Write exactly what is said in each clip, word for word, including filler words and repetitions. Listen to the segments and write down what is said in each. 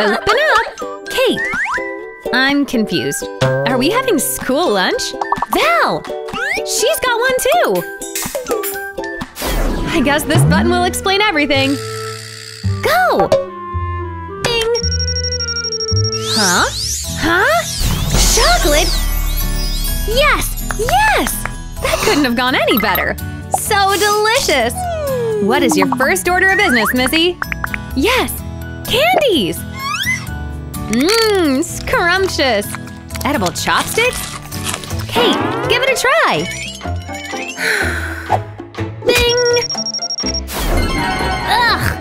Open up! Kate! I'm confused. Are we having school lunch? Val! She's got one too! I guess this button will explain everything. Go! Ding! Huh? Huh? Chocolate? Yes! Yes! That couldn't have gone any better! So delicious! What is your first order of business, Missy? Yes! Candies! Mmm, scrumptious! Edible chopsticks? Kate, give it a try! Bing! Ugh!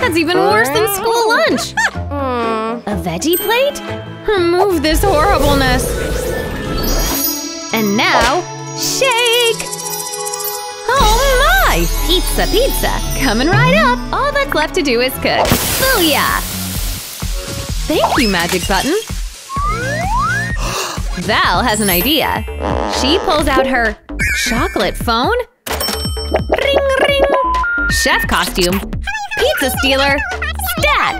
That's even worse than school lunch! A veggie plate? Remove this horribleness! And now, shake! Oh my! Pizza, pizza! Coming right up! All that's left to do is cook! Booyah! Thank you, magic button! Val has an idea. She pulls out her… chocolate phone? Ring ring! Chef costume! Pizza stealer! Stat!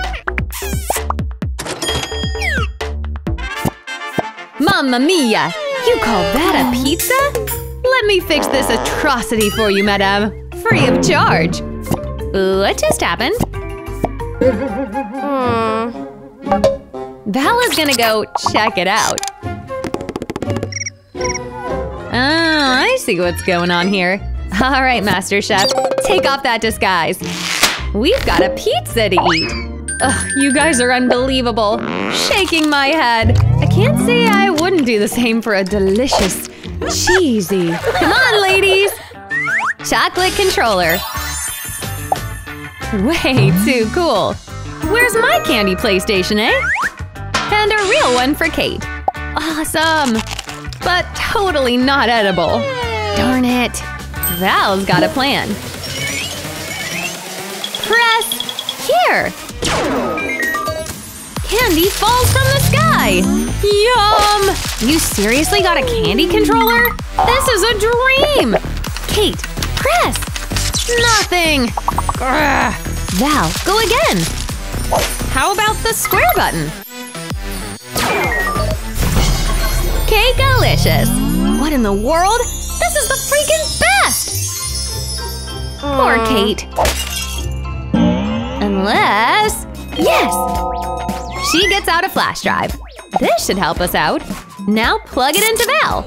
Mamma mia! You call that a pizza? Let me fix this atrocity for you, madame! Free of charge! What just happened? Hmm… Val is gonna go check it out. Oh, I see what's going on here. All right, Master Chef, take off that disguise. We've got a pizza to eat. Ugh, you guys are unbelievable. Shaking my head. I can't say I wouldn't do the same for a delicious, cheesy… Come on, ladies! Chocolate controller. Way too cool. Where's my candy PlayStation, eh? And a real one for Kate. Awesome! But totally not edible. Darn it. Val's got a plan. Press… here! Candy falls from the sky! Yum! You seriously got a candy controller? This is a dream! Kate, press! Nothing! Grr. Val, go again! How about the square button? Cake-alicious! What in the world? This is the freaking best! Mm. Poor Kate. Unless… yes! She gets out a flash drive. This should help us out. Now plug it into Val.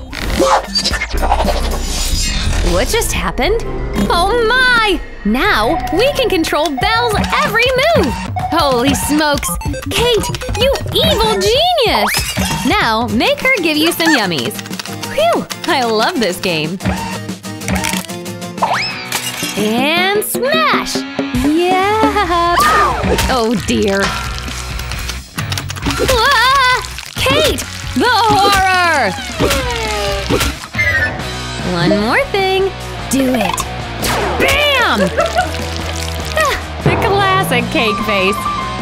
What just happened? Oh my! Now we can control Val's every move! Holy smokes! Kate, you evil genius! Now make her give you some yummies. Phew! I love this game. And smash! Yeah! Oh dear. Ah! Kate! The horror! One more thing. Do it! Bam! Ah, the classic cake face.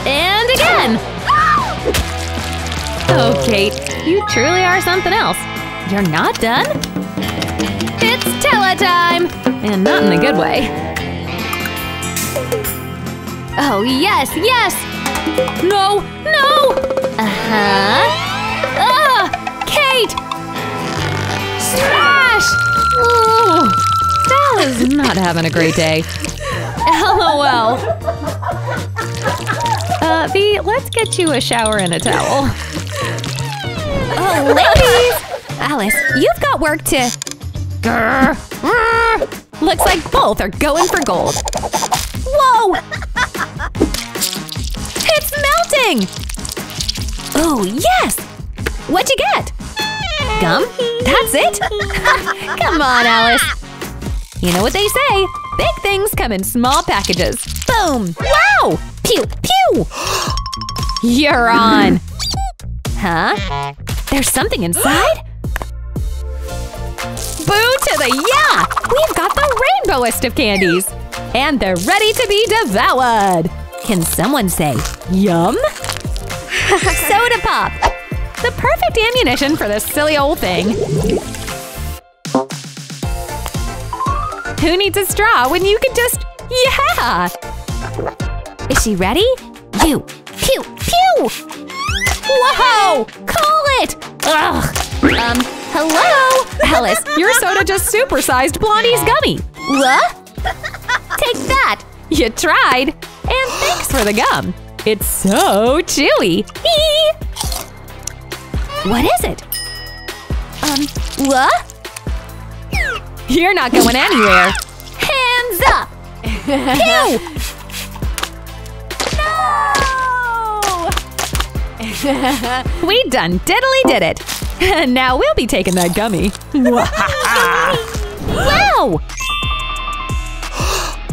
And again! Oh, Kate, you truly are something else. You're not done? It's tele-time! And not in a good way. Oh, yes, yes! No, no! Uh-huh. Ugh! Kate! Smash! Ooh! Val is not having a great day. LOL. Uh, V, let's get you a shower and a towel. Oh, ladies! Alice, you've got work to… Grr, grr. Looks like both are going for gold. Whoa! It's melting! Oh, yes! What'd you get? Gum? That's it? Come on, Alice. You know what they say, big things come in small packages. Boom! Wow! Pew! Pew! You're on! Huh? There's something inside? Boo to the yeah! We've got the rainbowest of candies! And they're ready to be devoured! Can someone say, yum? Soda pop! The perfect ammunition for this silly old thing. Who needs a straw when you can just… yeah! Is she ready? You! Pew! Pew! Whoa! Whoa! Call it! Ugh! Um, hello? Alice, your soda just supersized Blondie's gummy! What? Take that! You tried! And thanks for the gum! It's so chewy! Hee! What is it? Um, what? You're not going anywhere! Hands up! Ew! No! We done diddly did it! Now we'll be taking that gummy! Wow!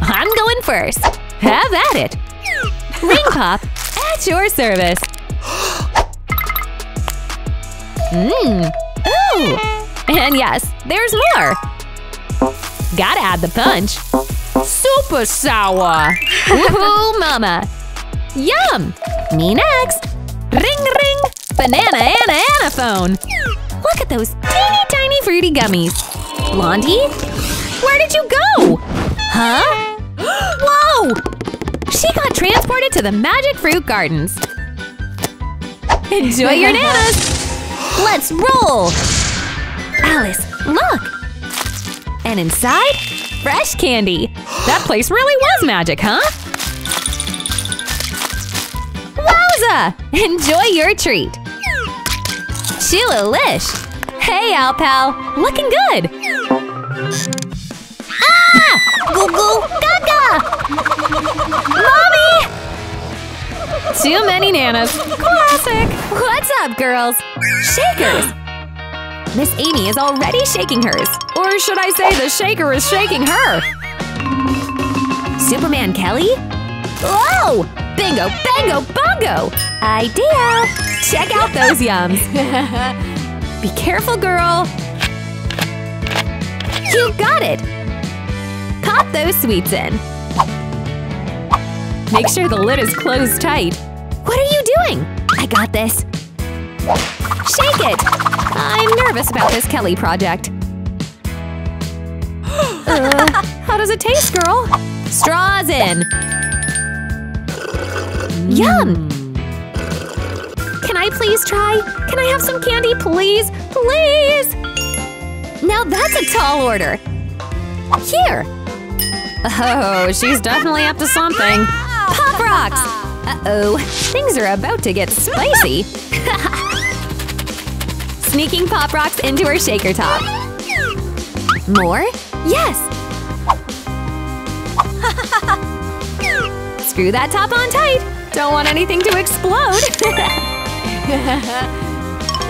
I'm going first! Have at it! Ring Pop, at your service! Mmm! Ooh! And yes, there's more! Gotta add the punch! Super sour! Ooh, mama! Yum! Me next! Ring ring! Banana Anna Anna phone! Look at those teeny tiny fruity gummies! Blondie? Where did you go? Huh? Whoa! She got transported to the Magic Fruit Gardens! Enjoy your nanas! Let's roll! Alice, look! And inside? Fresh candy! That place really was magic, huh? Wowza! Enjoy your treat! Chew-a-lish! Hey, Owl Pal! Looking good! Ah! Goo-goo! Gaga! Mommy! Too many nanas! Classic! What's up, girls? Shakers! Miss Amy is already shaking hers. Or should I say the shaker is shaking her? Superman Kelly? Whoa! Bingo, bango, bongo! Idea! Check out those yums! Be careful, girl! You got it! Pop those sweets in. Make sure the lid is closed tight. What are you doing? I got this. Shake it! I'm nervous about this Kelly project. Uh, how does it taste, girl? Straws in! Yum! Can I please try? Can I have some candy, please? Please! Now that's a tall order! Here! Oh, she's definitely up to something! Pop rocks! Uh-oh, things are about to get spicy! Sneaking Pop Rocks into her shaker top! More? Yes! Screw that top on tight! Don't want anything to explode!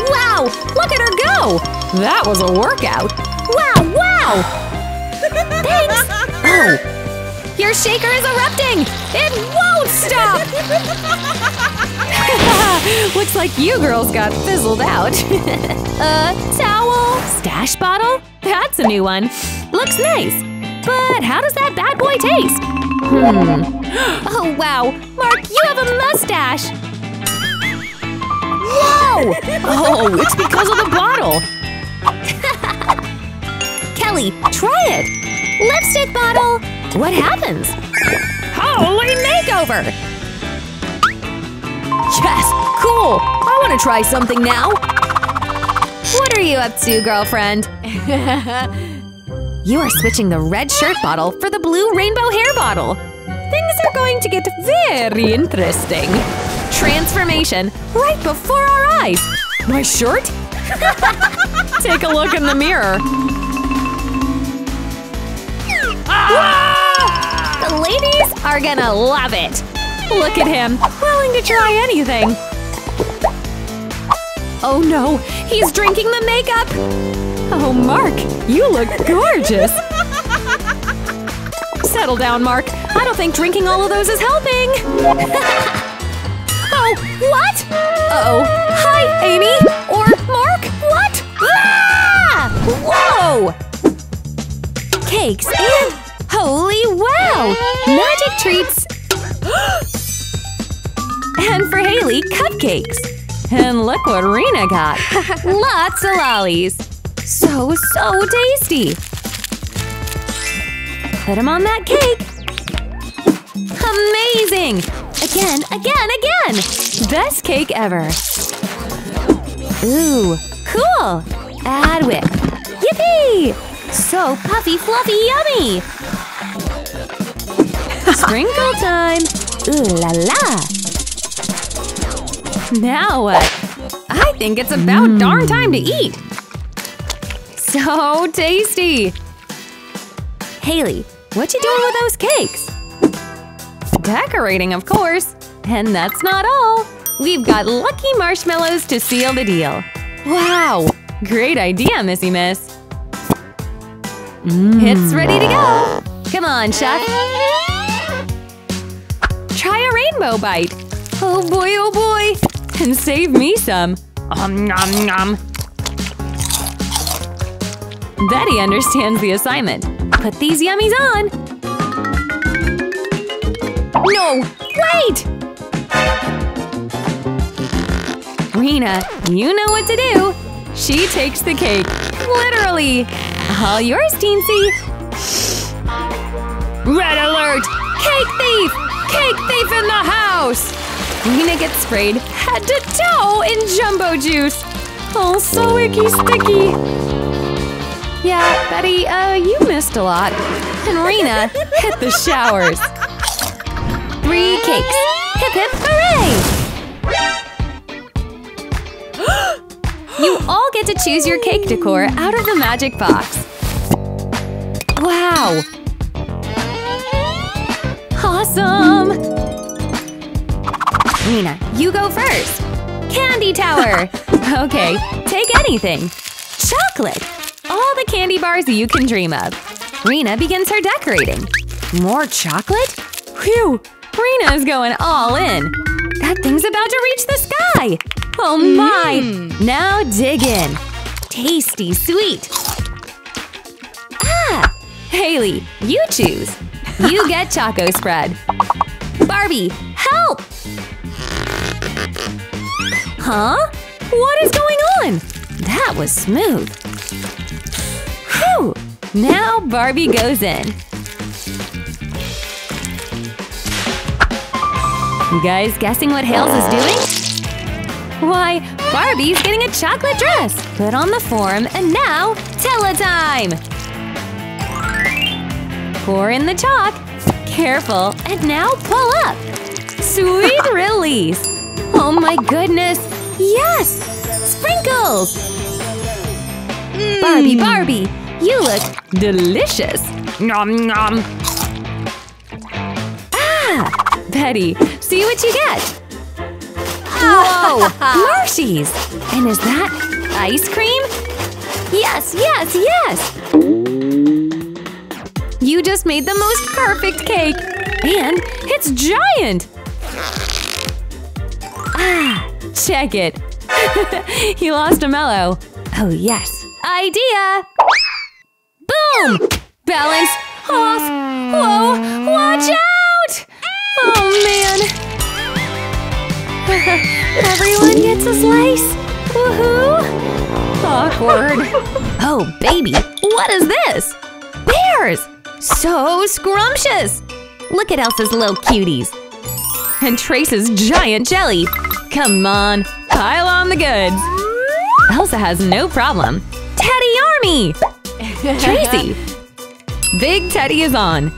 Wow! Look at her go! That was a workout! Wow! Wow! Thanks! Oh! Your shaker is erupting! It won't stop! Looks like you girls got fizzled out! A towel? Stash bottle? That's a new one! Looks nice! But how does that bad boy taste? Hmm… Oh wow! Mark, you have a mustache! Whoa! Oh, it's because of the bottle! Kelly, try it! Lipstick bottle! What happens? Holy makeover! Yes! Cool! I wanna try something now! What are you up to, girlfriend? You are switching the red shirt bottle for the blue rainbow hair bottle! Things are going to get very interesting! Transformation right before our eyes! My shirt? Take a look in the mirror! Ah! The ladies are gonna love it! Look at him, willing to try anything! Oh no, he's drinking the makeup! Oh, Mark, you look gorgeous! Settle down, Mark. I don't think drinking all of those is helping! Oh, what? Uh-oh. Hi, Amy! Or Mark? What? Ah! Whoa! Cakes and… Holy wow! Magic treats! And for Haley, cupcakes! And look what Rena got! Lots of lollies! So, so tasty! Put them on that cake! Amazing! again, again, again! Best cake ever! Ooh, cool! Add whip! Yippee! So puffy, fluffy, yummy! Sprinkle time! Ooh la la! Now what? I think it's about mm. darn time to eat! So tasty! Haley, what you doing with those cakes? Decorating, of course! And that's not all! We've got lucky marshmallows to seal the deal! Wow! Great idea, Missy Miss! Mm. It's ready to go! Come on, chef! Try a rainbow bite! Oh boy, oh boy! And save me some! Om nom nom! Betty understands the assignment! Put these yummies on! No! Wait! Rena, you know what to do! She takes the cake! Literally! All yours, Teensy! Red alert! Cake thief! Cake thief in the house! Rena gets sprayed head to toe in jumbo juice! Oh, so icky sticky! Yeah, Betty, uh, you missed a lot. And Rena hit the showers. Three cakes. Hip hip hooray! You all get to choose your cake decor out of the magic box. Wow! Awesome! Rena, you go first. Candy tower! Okay, take anything. Chocolate! All the candy bars you can dream of. Rena begins her decorating. More chocolate? Phew! Rena is going all in. That thing's about to reach the sky! Oh my! Mm. Now dig in. Tasty sweet. Ah! Haley, you choose. You get Choco Spread. Barbie, help! Huh? What is going on? That was smooth. Whew! Now Barbie goes in. You guys guessing what Hales is doing? Why, Barbie's getting a chocolate dress! Put on the form and now, tele-time! Pour in the chalk. Careful, and now pull up! Sweet release! Oh my goodness! Yes! Sprinkles! Mm. Barbie, Barbie! You look delicious! Nom nom! Ah! Betty, see what you get! Whoa! Marshies! And is that ice cream? Yes, yes, yes! You just made the most perfect cake! And it's giant! Ah! Check it! You lost a mellow! Oh yes! Idea! Boom! Balance off! Whoa! Watch out! Oh man! Everyone gets a slice! Woohoo! Awkward! Oh baby! What is this? Bears! So scrumptious! Look at Elsa's little cuties! And Trace's giant jelly! Come on! Pile on the goods! Elsa has no problem! Teddy Army! Tracy! Big Teddy is on!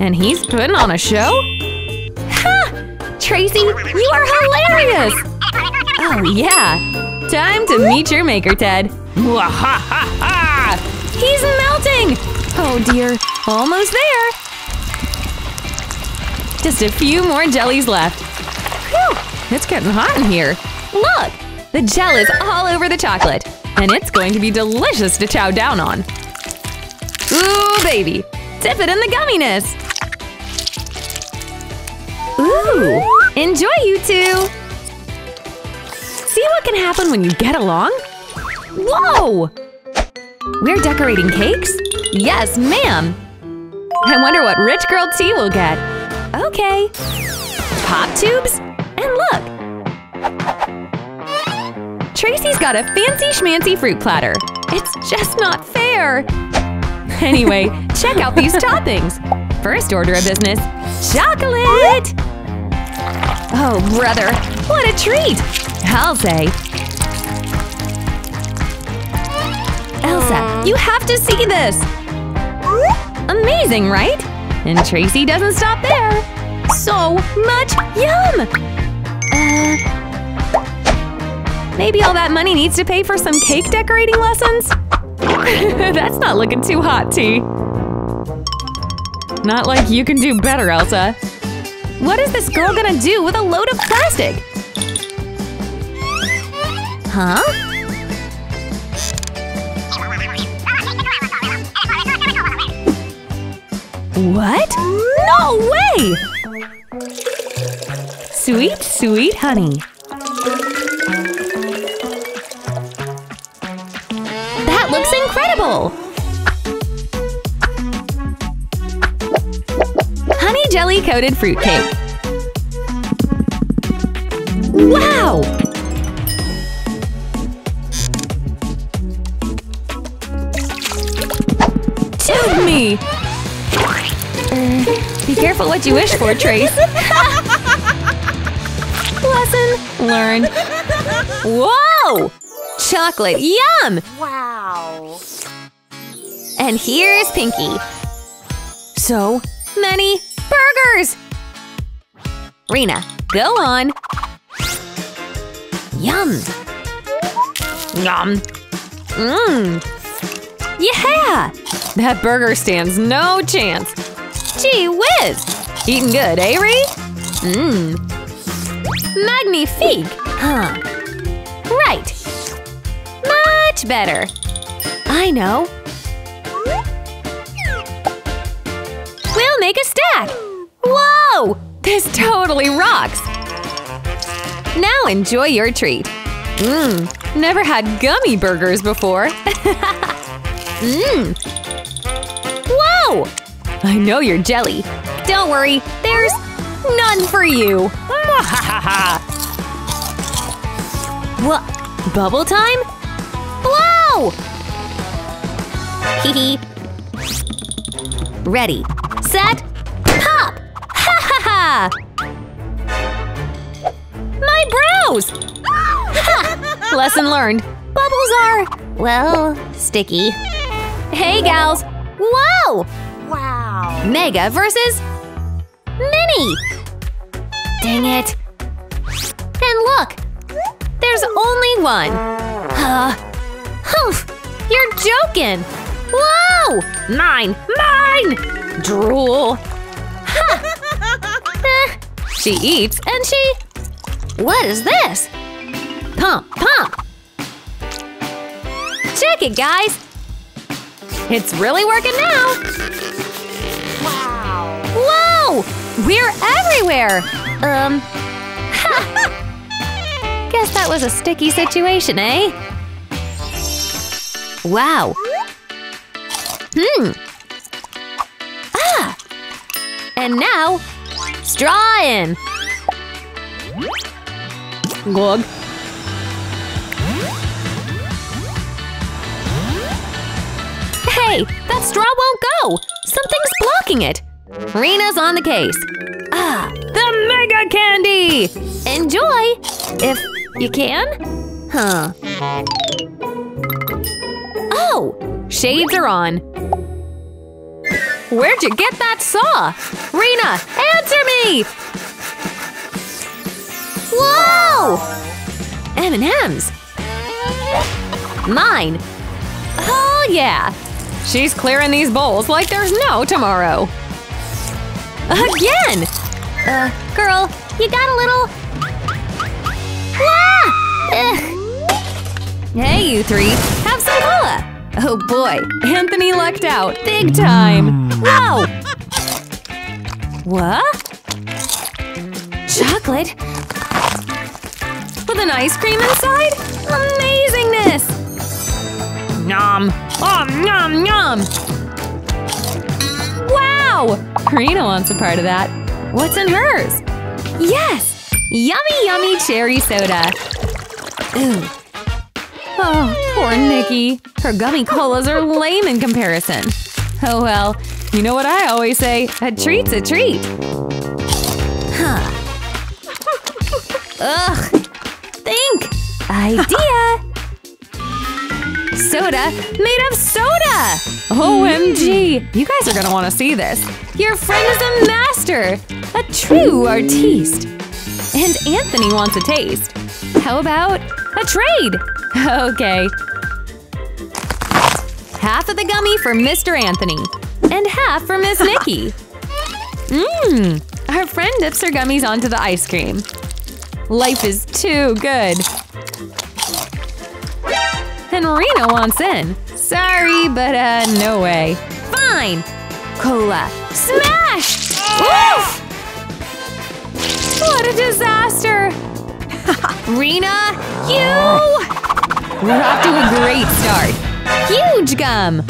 And he's putting on a show? Ha! Tracy, you are hilarious! Oh yeah! Time to meet your maker, Ted! Mwahahaha! He's melting! Oh dear, almost there! Just a few more jellies left! Whew, it's getting hot in here! Look! The gel is all over the chocolate! And it's going to be delicious to chow down on! Ooh, baby! Dip it in the gumminess! Ooh! Enjoy, you two! See what can happen when you get along? Whoa! We're decorating cakes? Yes, ma'am! I wonder what rich girl tea will get! Okay! Pop tubes? And look! Tracy's got a fancy schmancy fruit platter! It's just not fair! Anyway, check out these toppings! First order of business, Chocolate! Oh, brother, what a treat! I'll say. Elsa, you have to see this! Amazing, right? And Tracy doesn't stop there! So much yum! Uh, maybe all that money needs to pay for some cake decorating lessons? That's not looking too hot, T. Not like you can do better, Elsa. What is this girl gonna do with a load of plastic? Huh? What? No way! Sweet, sweet honey. That looks incredible! Honey jelly-coated fruitcake. Wow! Tube me! Uh, be careful what you wish for, Trace. Lesson learned. Whoa! Chocolate, yum! Wow! And here's Pinky. So many burgers! Rena, go on. Yum! Yum! Mmm! Yeah! That burger stands no chance! Gee whiz! Eating good, eh, Ree? Mmm! Magnifique! Huh! Right! Much better! I know! We'll make a stack! Whoa! This totally rocks! Now enjoy your treat! Mmm! Never had gummy burgers before! Mmm! Whoa! I know you're jelly! Don't worry, there's none for you! What? Bubble time? Whoa! Hee hee! Ready, set, pop! Ha ha ha! My brows! Ha! Lesson learned! Bubbles are, well, sticky. Hey, gals! Whoa! Wow! Mega versus mini! Dang it! And look! There's only one! Uh, humph! You're joking! Whoa! Mine! Mine! Drool! Ha! uh, she eats and she… What is this? Pump! Pump! Check it, guys! It's really working now! Wow! Whoa! We're everywhere! Um… Ha! Guess that was a sticky situation, eh? Wow! Hmm! Ah! And now… Straw in! Glug! Hey, that straw won't go! Something's blocking it! Rena's on the case! Ah, the mega candy! Enjoy! If you can? Huh. Oh! Shades are on! Where'd you get that saw? Rena, answer me! Whoa! M and M's! Mine! Oh yeah! She's clearing these bowls like there's no tomorrow! Again! Uh, girl, you got a little… Ah! Ugh. Hey, you three! Have some cola! Oh boy, Anthony lucked out big time! Whoa! What? Chocolate? With an ice cream inside? Amazingness! Nom! Oh, nom, nom! Wow! Rena wants a part of that. What's in hers? Yes! Yummy, yummy cherry soda. Ooh. Oh, poor Nikki. Her gummy colas are lame in comparison. Oh well, you know what I always say, a treat's a treat. Ugh! Think! Idea! Soda made of soda! O M G! You guys are gonna want to see this! Your friend is a master! A true artiste! And Anthony wants a taste! How about a trade? Okay! Half of the gummy for Mister Anthony! And half for Miss Nikki! Mmm! Our friend dips her gummies onto the ice cream! Life is too good! And Rena wants in! Sorry, but uh, no way! Fine! Cola! Smash! Woof! What a disaster! Rena, you! We're off to a great start! Huge gum!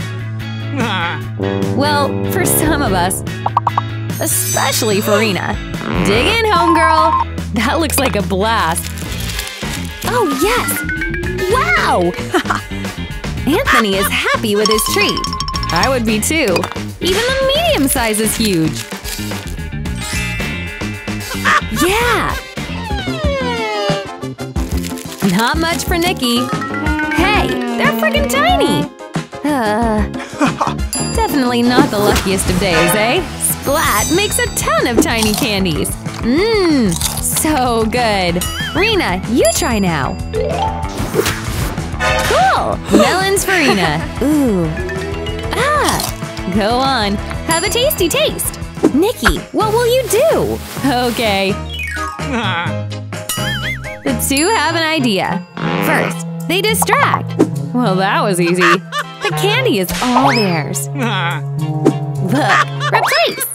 Well, for some of us. Especially for Rena. Dig in, homegirl! That looks like a blast! Oh, yes! Wow! Anthony is happy with his treat! I would be too! Even the medium size is huge! Yeah! Not much for Nikki! Hey! They're freaking tiny! Uh, definitely not the luckiest of days, eh? Splat makes a ton of tiny candies! Mmm! So good! Rena, you try now! Cool! Melons for Rena! Ooh! Ah! Go on! Have a tasty taste! Nikki, what will you do? Okay! The two have an idea! First, they distract! Well, that was easy! The candy is all theirs! Look! Replace!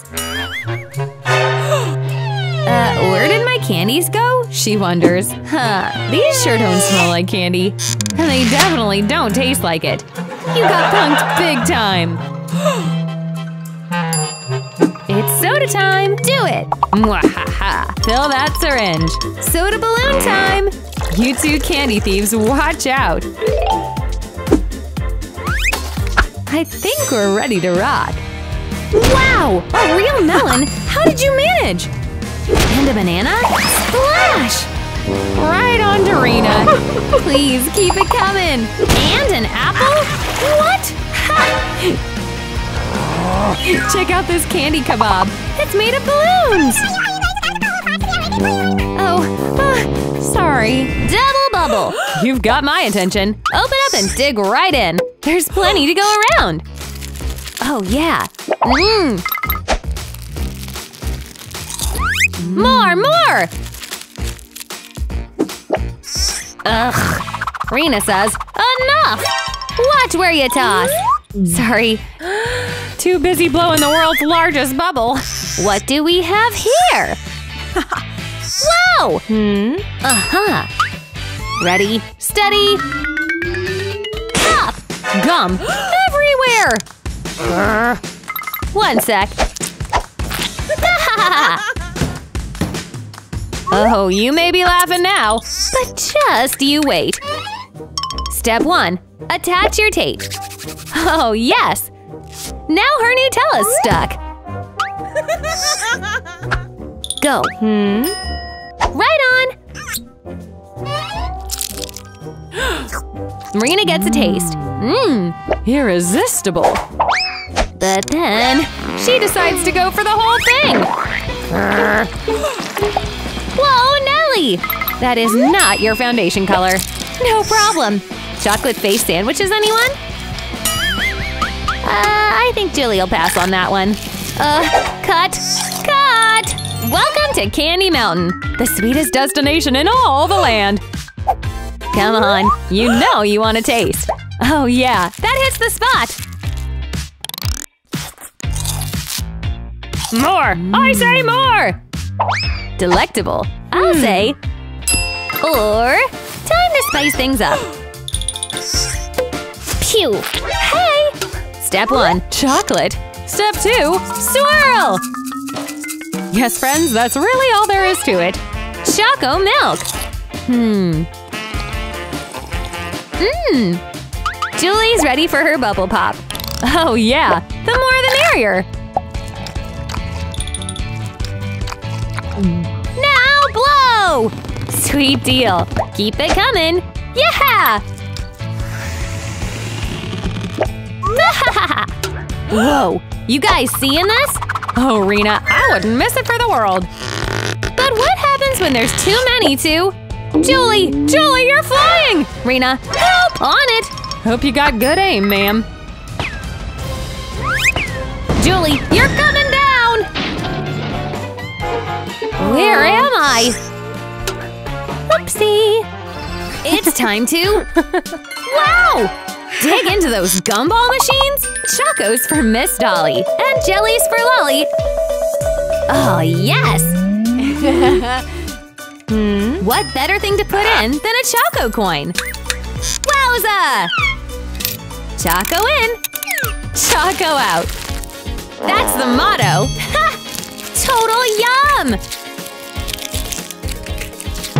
Uh, where did my candies go? She wonders. Huh, these sure don't smell like candy. And they definitely don't taste like it. You got punked big time! It's soda time! Do it! Mwahaha! Fill that syringe! Soda balloon time! You two candy thieves, watch out! I think we're ready to rock! Wow! A real melon? How did you manage? And a banana? Splash! Right on to Rena! Please keep it coming! And an apple? What? Ha! Check out this candy kebab! It's made of balloons! Oh, uh, sorry. Double bubble! You've got my attention! Open up and dig right in! There's plenty to go around! Oh, yeah! Mmm! More! More! Ugh! Rena says, enough! Watch where you toss! Sorry. Too busy blowing the world's largest bubble. What do we have here? Whoa! Hmm? Uh-huh. Ready, steady, pop! Gum everywhere! Brr. One sec. Oh, you may be laughing now, but just you wait. Step one. Attach your tape. Oh, yes! Now her Nutella's stuck. Go. Hmm? Right on! Rena gets a taste. Mmm, irresistible. But then, she decides to go for the whole thing! Whoa, Nelly! That is not your foundation color. No problem. Chocolate face sandwiches, anyone? Uh, I think Julie will pass on that one. Uh, cut. Cut! Welcome to Candy Mountain, the sweetest destination in all the land. Come on, you know you want a taste. Oh yeah, that hits the spot. More! I say more! Delectable, I'll mm. say. Or, time to spice things up. Pew! Hey! Step one, chocolate. Step two, swirl! Yes, friends, that's really all there is to it. Choco milk! Hmm. Mmm! Julie's ready for her bubble pop. Oh, yeah! The more the merrier! Now blow! Sweet deal. Keep it coming. Yeah! Whoa! You guys seeing this? Oh, Rena, I wouldn't miss it for the world. But what happens when there's too many to… Julie! Julie, you're flying! Rena, help! On it! Hope you got good aim, ma'am. Julie, you're coming down! Where am I? Whoopsie! It's time to… Wow! Dig into those gumball machines! Chocos for Miss Dolly, and jellies for Lolly! Oh, yes! Hmm? What better thing to put in than a Choco coin? Wowza! Choco in, Choco out! That's the motto! Ha! Total yum!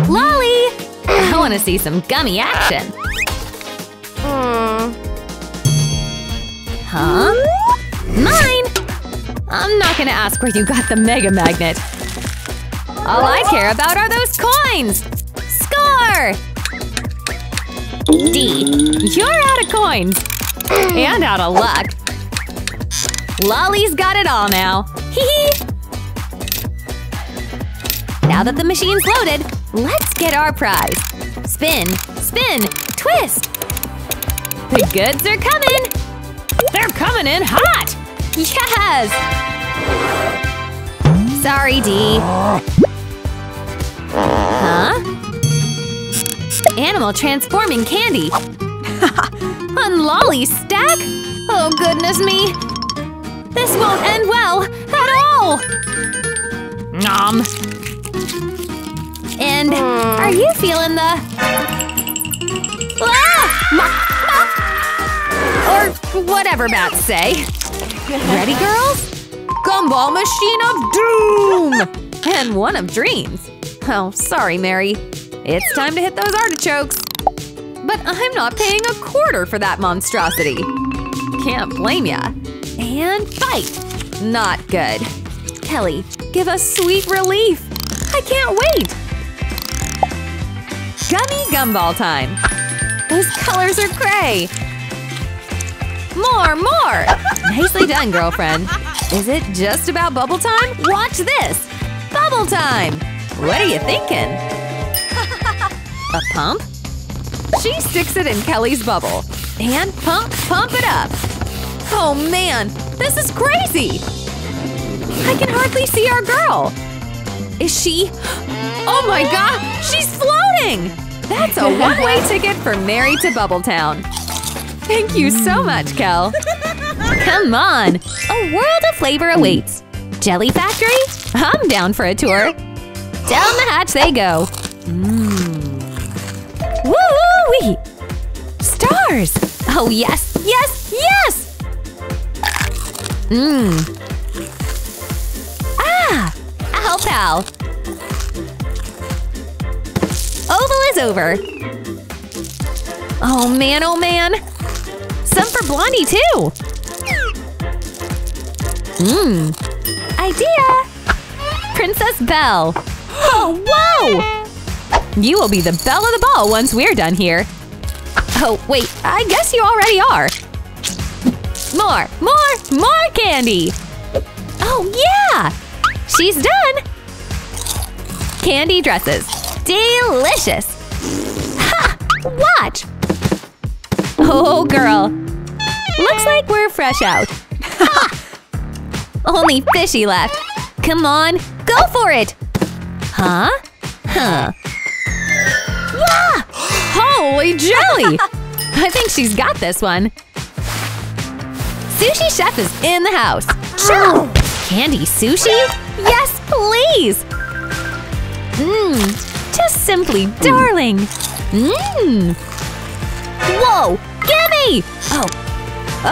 Lolly! I want to see some gummy action! Huh? Mine! I'm not gonna ask where you got the Mega Magnet. All I care about are those coins! Score! D. You're out of coins! And out of luck. Lolly's got it all now. Hee hee! Now that the machine's loaded, let's get our prize. Spin, spin, twist! The goods are coming! They're coming in hot! Yes! Sorry, D. Huh? Animal transforming candy! On Lolly's stack? Oh goodness me! This won't end well at all! Nom! And are you feeling the… Ah! My… Or whatever bats say. Ready, girls? Gumball machine of doom! And one of dreams. Oh, sorry, Mary. It's time to hit those artichokes. But I'm not paying a quarter for that monstrosity. Can't blame ya. And fight! Not good. Kelly, give us sweet relief. I can't wait! Gummy gumball time. Those colors are gray. More, more! Nicely done, girlfriend. Is it just about bubble time? Watch this! Bubble time! What are you thinking? A pump? She sticks it in Kelly's bubble. And pump, pump it up! Oh man, this is crazy! I can hardly see our girl! Is she… Oh my god! She's floating! That's a one-way ticket for Mary to Bubble Town. Thank you so much, Kel! Come on! A world of flavor awaits! Jelly Factory? I'm down for a tour! Down the hatch they go! Mmm! Woo-wee! Stars! Oh yes, yes, yes! Mmm! Ah! Ow pal! Oval is over! Oh man, oh man! Some for Blondie, too! Mmm! Idea! Princess Belle! Oh, whoa! You will be the belle of the ball once we're done here! Oh, wait, I guess you already are! More, more, more candy! Oh, yeah! She's done! Candy dresses! Delicious! Ha! Watch! Oh, girl! Looks like we're fresh out! Only fishy left! Come on, go for it! Huh? Huh? Wah! Holy jelly! I think she's got this one! Sushi Chef is in the house! Chop! Candy sushi? Yes, please! Mmm! Just simply darling! Mmm! Whoa! Gimme! Oh,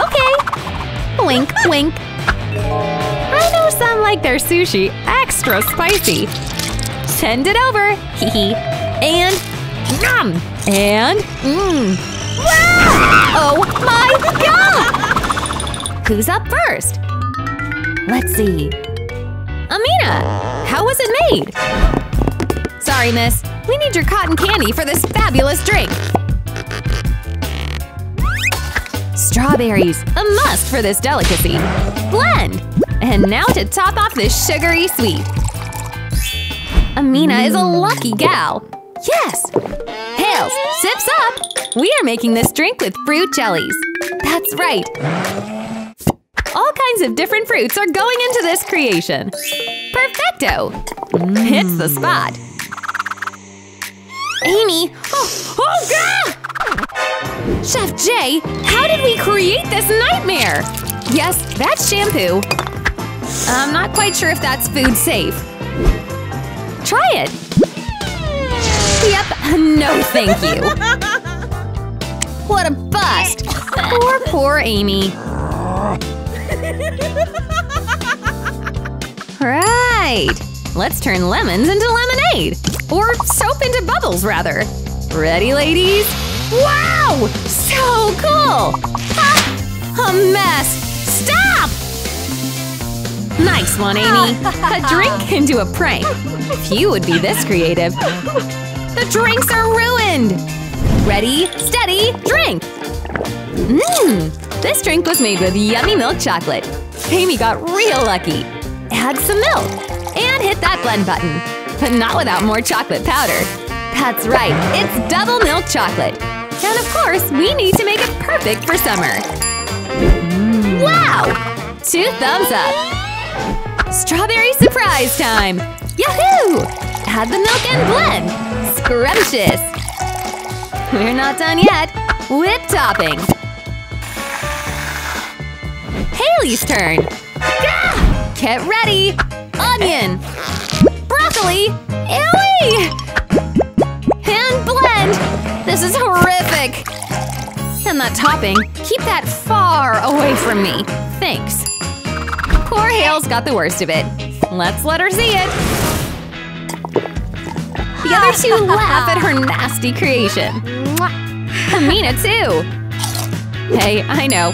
okay. Wink, wink. I know some like their sushi extra spicy. Send it over. Hee hee. And nom. And mmm. Oh my god! Who's up first? Let's see. Amina, how was it made? Sorry, miss. We need your cotton candy for this fabulous drink! Strawberries! A must for this delicacy! Blend! And now to top off this sugary sweet! Amina is a lucky gal! Yes! Hails! Sips up! We are making this drink with fruit jellies! That's right! All kinds of different fruits are going into this creation! Perfecto! Hits the spot! Amy! Oh, oh God! Chef Jay, how did we create this nightmare? Yes, that's shampoo. I'm not quite sure if that's food safe. Try it! Yep, no thank you. What a bust! Poor, poor Amy. Right! Let's turn lemons into lemonade! Or soap into bubbles, rather! Ready, ladies? Wow! So cool! Ha! A mess! Stop! Nice one, Amy! A drink into a prank! Few would be this creative! The drinks are ruined! Ready, steady, drink! Mmm! This drink was made with yummy milk chocolate! Amy got real lucky! Add some milk! And hit that blend button! But not without more chocolate powder! That's right! It's double milk chocolate! And of course, we need to make it perfect for summer! Wow! Two thumbs up! Strawberry surprise time! Yahoo! Add the milk and blend! Scrumptious! We're not done yet! Whip topping! Haley's turn! Gah! Get ready! Onion! Broccoli! Ewie! And blend! This is horrific! And that topping, keep that far away from me. Thanks. Poor Hale's got the worst of it. Let's let her see it! The other two laugh at her nasty creation. Amina, too! Hey, I know.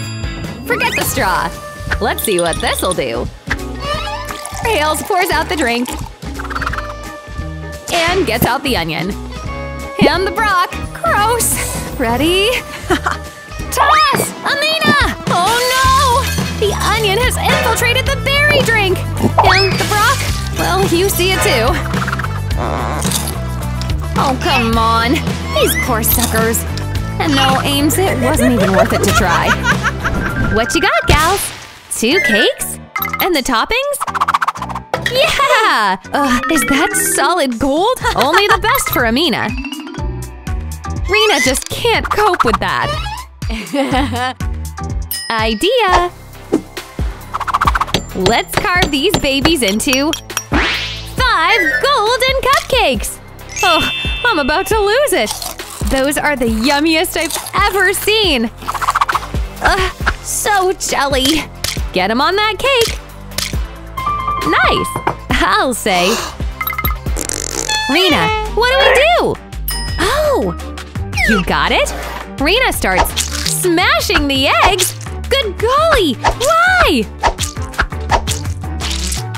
Forget the straw. Let's see what this'll do. Hales pours out the drink and gets out the onion and the brock. Gross. Ready? Toss! Amina! Oh no! The onion has infiltrated the berry drink and the brock. Well, you see it too. Oh come on! These poor suckers. And no, Ames, it wasn't even worth it to try. What you got, gals? Two cakes? And the toppings? Yeah! Uh, is that solid gold? Only the best for Amina. Rena just can't cope with that. Idea! Let's carve these babies into… five golden cupcakes! Oh, I'm about to lose it! Those are the yummiest I've ever seen! Ugh, so jelly! Get them on that cake! Nice! I'll say. Rena, what do we do? Oh! You got it? Rena starts smashing the eggs? Good golly! Why?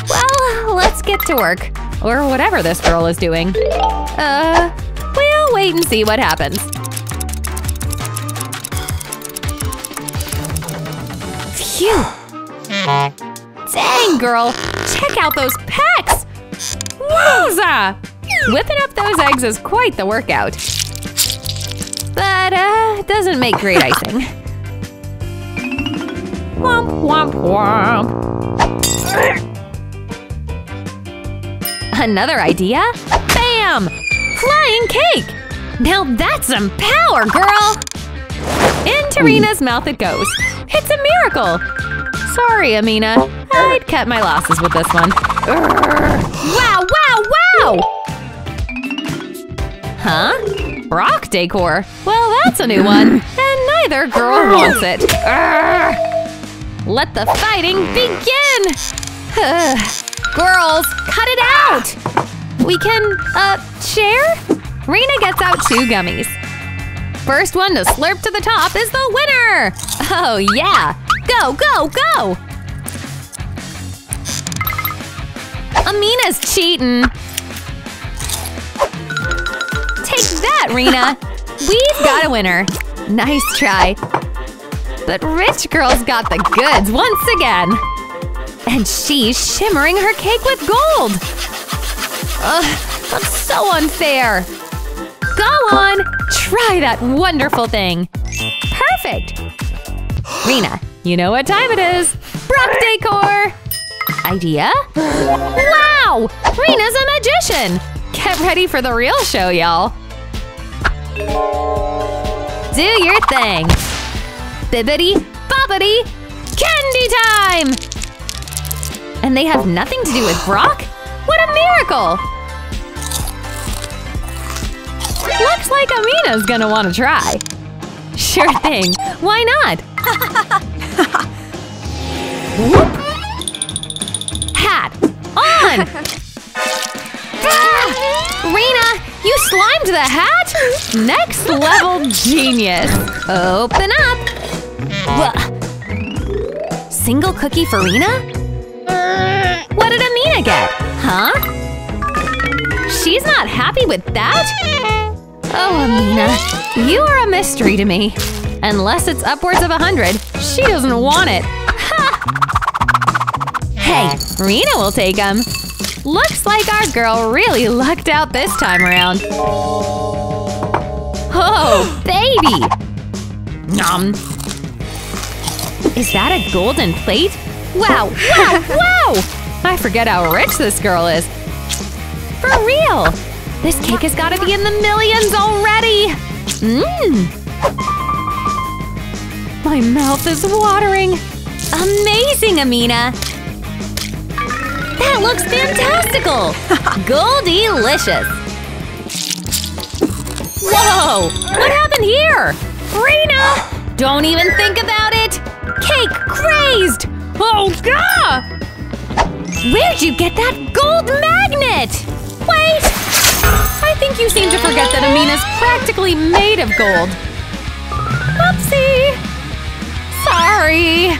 Well, let's get to work. Or whatever this girl is doing. Uh, we'll wait and see what happens. Phew! Dang, girl! Check out those pecs! Wowza! Whipping up those eggs is quite the workout. But, uh, it doesn't make great icing. Womp womp womp! Another idea? Bam! Flying cake! Now that's some power, girl! Into Rena's mouth it goes. It's a miracle! Sorry, Amina. I'd cut my losses with this one. Wow, wow, wow! Huh? Brock decor? Well, that's a new one. And neither girl wants it. Let the fighting begin! Girls, cut it out! We can, uh, share? Rena gets out two gummies. First one to slurp to the top is the winner! Oh, yeah! Go, go, go! Amina's cheatin'! Take that, Rena! We've got a winner! Nice try! But Rich Girl's got the goods once again! And she's shimmering her cake with gold! Ugh, that's so unfair! Go on! Try that wonderful thing! Perfect! Rena, you know what time it is! Brock Decor! Idea? Wow! Rena's a magician! Get ready for the real show, y'all! Do your thing! Bibbidi-bobbidi! Candy time! And they have nothing to do with Brock? What a miracle! Looks like Amina's gonna want to try! Sure thing! Why not? Whoop! Hat! On! Ah! Rena! You slimed the hat? Next level genius! Open up! Blah. Single cookie for Rena? What did Amina get? Huh? She's not happy with that? Oh, Amina, you are a mystery to me. Unless it's upwards of a hundred, she doesn't want it. Hey, Rena will take them! Looks like our girl really lucked out this time around! Oh, baby! Nom! Is that a golden plate? Wow, wow, wow! I forget how rich this girl is! For real! This cake has gotta be in the millions already! Mmm! My mouth is watering! Amazing, Amina! That looks fantastical! Goldilicious! Whoa! What happened here? Rena! Don't even think about it! Cake crazed! Oh, God! Where'd you get that gold magnet? Wait! I think you seem to forget that Amina's practically made of gold. Oopsie! Sorry!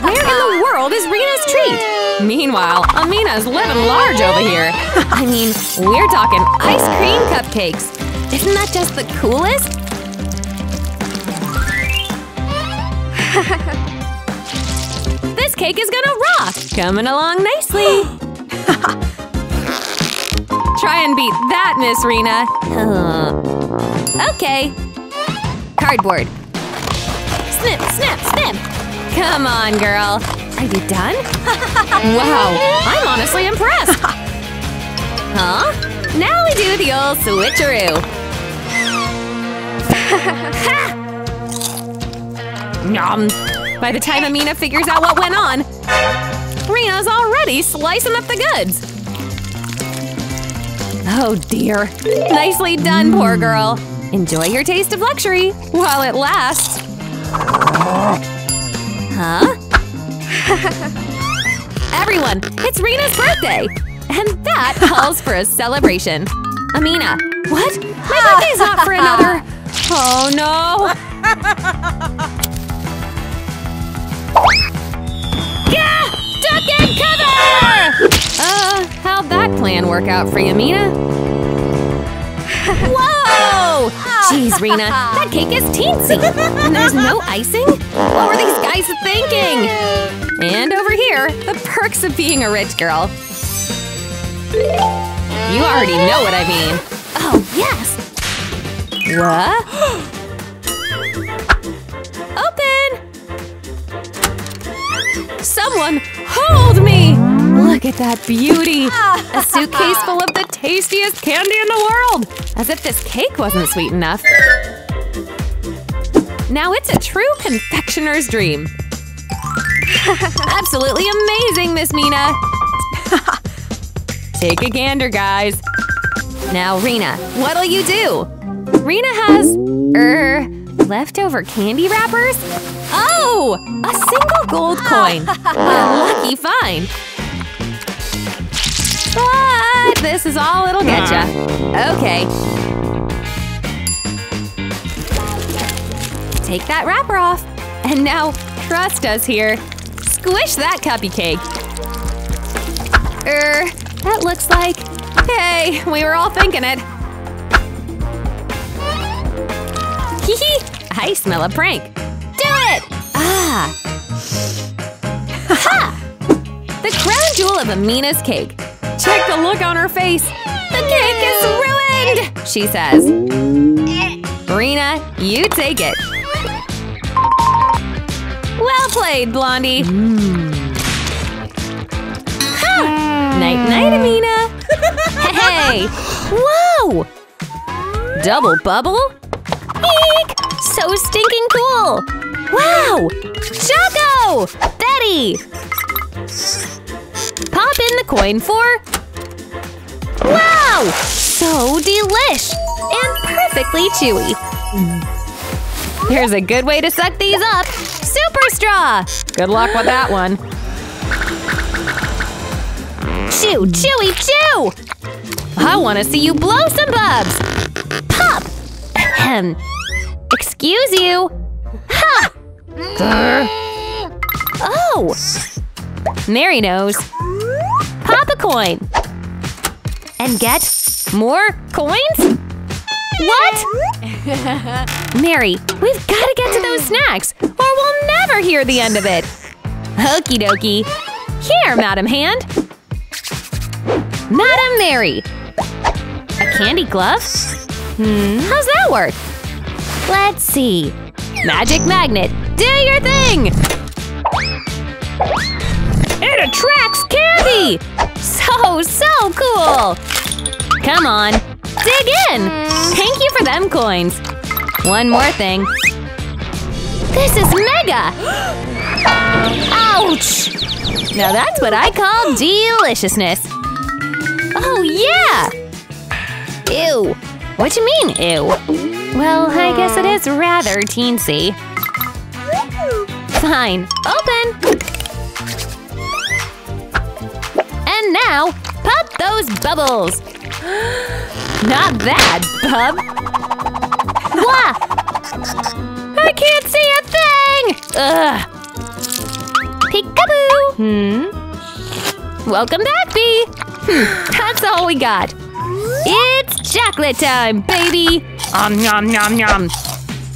Where in the world is Rena's treat? Meanwhile, Amina's living large over here. I mean, we're talking ice cream cupcakes. Isn't that just the coolest? This cake is gonna rock! Coming along nicely! Try and beat that, Miss Rena. Uh, okay. Cardboard. Snip, snip, snip! Come on, girl! Are you done? Wow! I'm honestly impressed! Huh? Now we do the old switcheroo! Ha! Nom! By the time Amina figures out what went on, Rena's already slicing up the goods! Oh dear! Nicely done, mm. poor girl! Enjoy your taste of luxury while it lasts! Huh? Everyone, it's Rena's birthday! And that calls for a celebration! Amina, what? My birthday's not for another… Oh no! Gah! Duck and cover! Uh, how'd that plan work out for you, Amina? Whoa! Jeez, Rena, that cake is teensy! And there's no icing? What were these guys thinking? And over here, the perks of being a rich girl. You already know what I mean. Oh, yes! What? Open! Someone hold me! Look at that beauty! A suitcase full of the tastiest candy in the world! As if this cake wasn't sweet enough. Now it's a true confectioner's dream. Absolutely amazing, Miss Mina! Take a gander, guys. Now, Rena, what'll you do? Rena has… er… leftover candy wrappers? Oh! A single gold coin! A lucky find! But this is all it'll get ya. Okay. Take that wrapper off. And now, trust us here. Squish that cupcake. Er, that looks like Hey, we were all thinking it. Hee hee, I smell a prank. Do it! Ah! Ha! The crown jewel of Amina's cake. Check the look on her face. The cake is ruined, she says. Rena, you take it. Well played, Blondie. Ha! Night night, Amina. Hey! Whoa! Double bubble? Eek! So stinking cool! Wow! Choco! Betty! Pop in the coin for… Wow! So delish! And perfectly chewy! Here's a good way to suck these up! Super straw! Good luck with that one! Chew, chewy, chew! I want to see you blow some bubs! Pop! Ahem. Excuse you! Ha! Grr. Oh! Mary knows. Pop a coin! And get more coins? What? Mary, we've got to get to those snacks, or we'll never hear the end of it! Okie dokie! Here, Madam Hand! Madam Mary! A candy glove? Hmm, how's that work? Let's see… Magic magnet! Do your thing! It attracts candy! So, so cool! Come on! Dig in! Thank you for them coins! One more thing… This is mega! Ouch! Now that's what I call deliciousness! Oh, yeah! Ew! What you mean, ew? Well, I guess it is rather teensy. Fine. Open! And now, pop those bubbles! Not that, bub! Blah! I can't see a thing! Ugh! Peekaboo! Hmm? Welcome back, Bee! Hmm, that's all we got! It's chocolate time, baby! Om nom nom nom!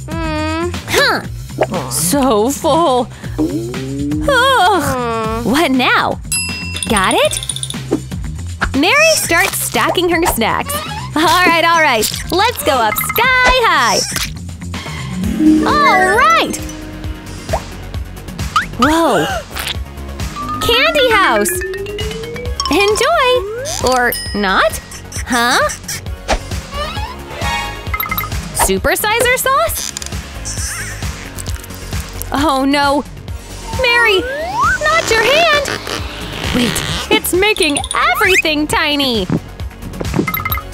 Mm. Huh! So full! Ugh! What now? Got it? Mary starts stacking her snacks. Alright, alright! Let's go up sky high! Alright! Whoa! Candy house! Enjoy! Or not? Huh? Supersizer sauce? Oh no! Mary! Not your hand! Wait, it's making everything tiny!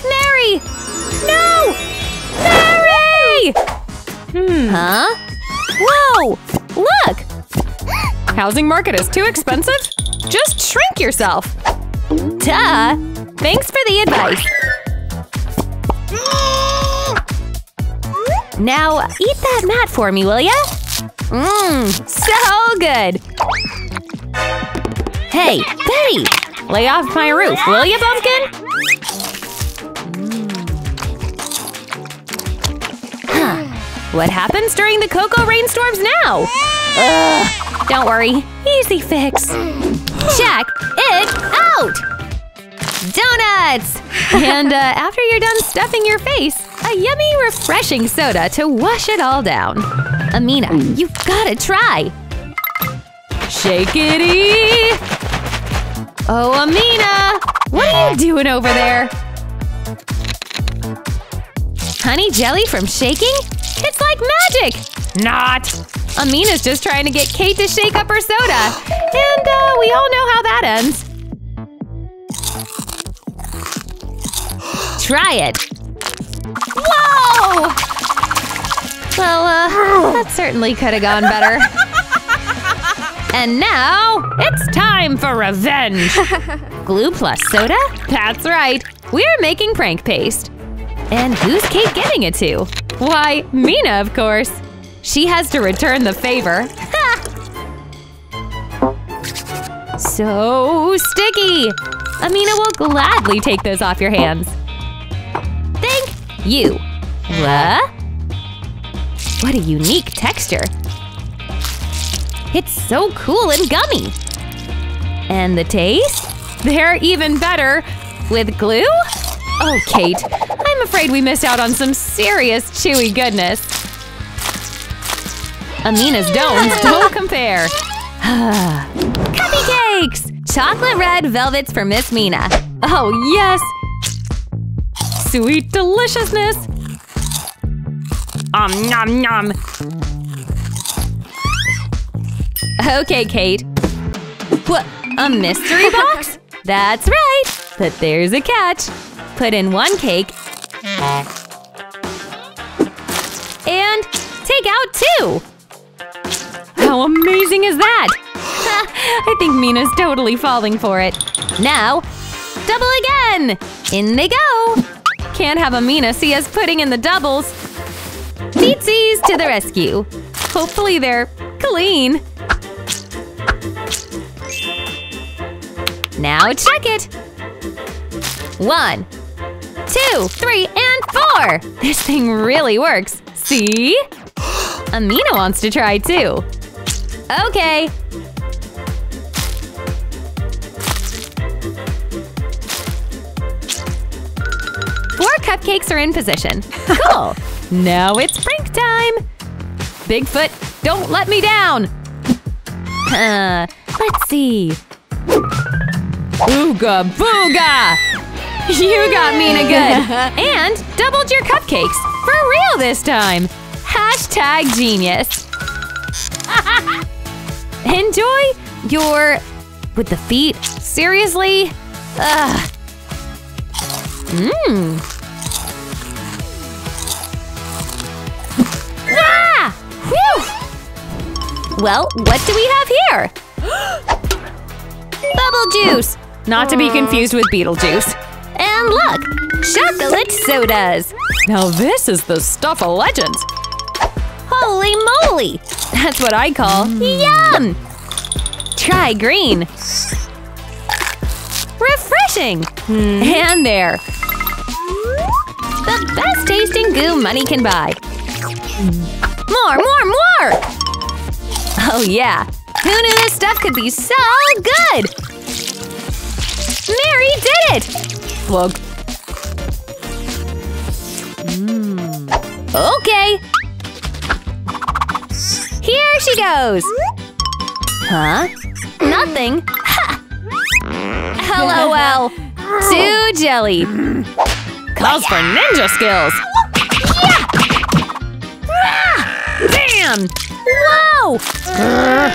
Mary! No! Mary! Hmm. Huh? Whoa! Look! Housing market is too expensive? Just shrink yourself! Duh! Thanks for the advice! Now, eat that mat for me, will ya? Mmm, so good! Hey, Betty! Lay off my roof, will ya, bumpkin? Huh. What happens during the cocoa rainstorms now? Ugh, don't worry. Easy fix. Check it out! Donuts! And uh, after you're done stuffing your face, a yummy, refreshing soda to wash it all down. Amina, you've gotta try! Shake-itty! Oh, Amina! What are you doing over there? Honey jelly from shaking? It's like magic! Not! Amina's just trying to get Kate to shake up her soda. And uh, we all know how that ends. Try it! Whoa! Well, uh, that certainly could have gone better. And now, it's time for revenge! Glue plus soda? That's right! We're making prank paste! And who's Kate giving it to? Why, Mina, of course! She has to return the favor. So sticky! Amina will gladly take those off your hands. Thank you. What? What a unique texture. It's so cool and gummy. And the taste? They're even better. With glue? Oh, Kate, I'm afraid we missed out on some serious chewy goodness. Amina's dones don't compare. Cupcakes! Chocolate red velvets for Miss Mina. Oh, yes! Sweet deliciousness! Om nom nom! Okay, Kate. What? A mystery box? That's right! But there's a catch. Put in one cake and take out two. How amazing is that? I think Mina's totally falling for it. Now, double again. In they go. Can't have Amina see us putting in the doubles. Beatsies to the rescue. Hopefully they're clean. Now check it. One, two, three, and four! This thing really works. See? Amina wants to try too. Okay. Four cupcakes are in position. Cool. Now it's prank time. Bigfoot, don't let me down. Uh, let's see. Ooga booga! You got Mina good! And doubled your cupcakes! For real this time! Hashtag genius! Enjoy your… with the feet? Seriously? Ugh. Mmm! Ah! Whew! Well, what do we have here? Bubble juice! Not to be confused with Beetlejuice. And look! Chocolate sodas! Now this is the stuff of legends! Holy moly! That's what I call yum! Try green! Refreshing! And there! The best tasting goo money can buy! More, more, more! Oh yeah! Who knew this stuff could be so good? Mary did it! Plug. Mm. Okay. Here she goes. Huh? Nothing. Ha. LOL. Too jelly. Calls for ninja skills. Yeah. Ah. Damn. Whoa. Uh.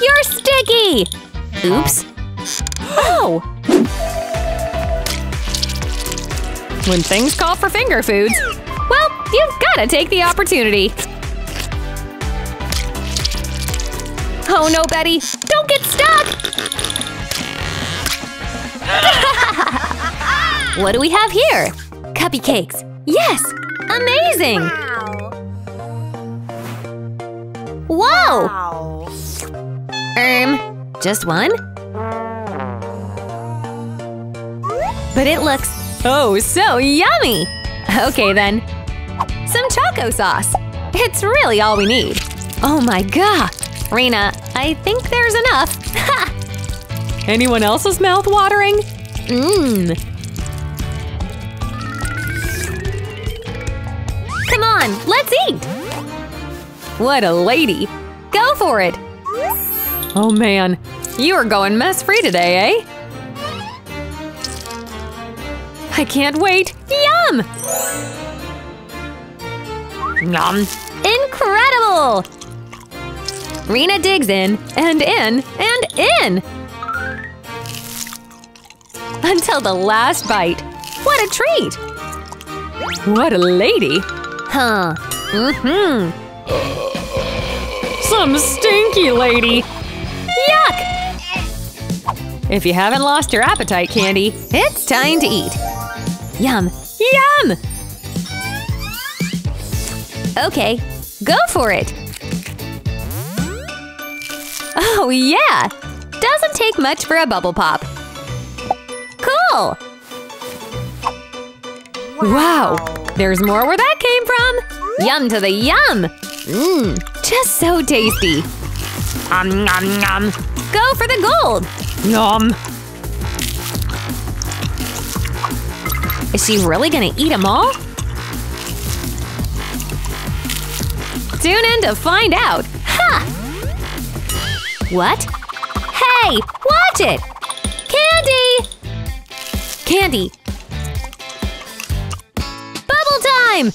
You're sticky. Oops. Oh. When things call for finger foods, well, you've gotta take the opportunity. Oh no, Betty! Don't get stuck! What do we have here? Cupcakes. Yes! Amazing! Whoa! Um, just one? But it looks… oh, so yummy! Okay then. Some choco sauce. It's really all we need. Oh my god! Rena, I think there's enough. Ha! Anyone else's mouth watering? Mmm. Come on, let's eat! What a lady! Go for it! Oh man, you are going mess-free today, eh? I can't wait! Yum! Nom! Incredible! Rena digs in, and in, and in! Until the last bite! What a treat! What a lady! Huh. Mm-hmm. Some stinky lady! Yuck! If you haven't lost your appetite, Candy, it's time to eat! Yum! Yum! Okay, go for it! Oh yeah! Doesn't take much for a bubble pop. Wow! Wow! There's more where that came from! Yum to the yum! Mmm, just so tasty! Nom nom nom! Go for the gold! Yum! Is she really gonna eat them all? Tune in to find out! Ha! What? Hey! Watch it! Candy! Candy! Bubble time!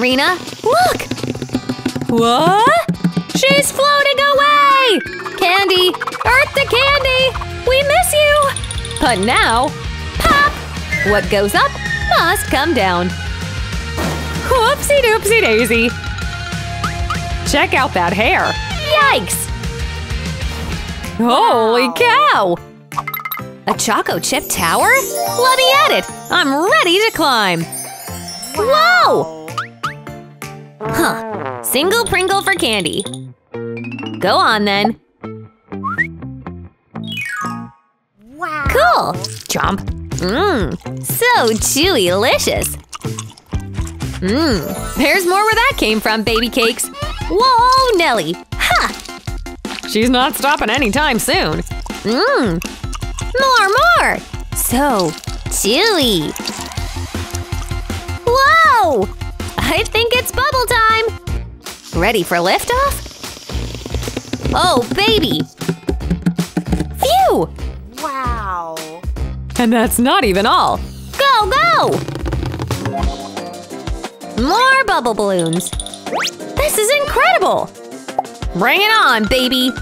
Rena, look! What? She's floating away! Candy! Earth the candy! We miss you! But now… Pop! What goes up must come down. Whoopsie doopsie daisy! Check out that hair! Yikes! Holy cow! A choco chip tower? Let me at it! I'm ready to climb! Whoa! Huh. Single Pringle for candy. Go on then. Wow. Cool! Chomp! Mmm! So chewy-licious! Mmm! There's more where that came from, baby cakes! Whoa, Nelly! Ha! She's not stopping anytime soon! Mmm! More, more! So chewy! Whoa! I think it's bubble time! Ready for liftoff? Oh, baby! Phew! Wow! And that's not even all! Go, go! More bubble balloons! This is incredible! Bring it on, baby!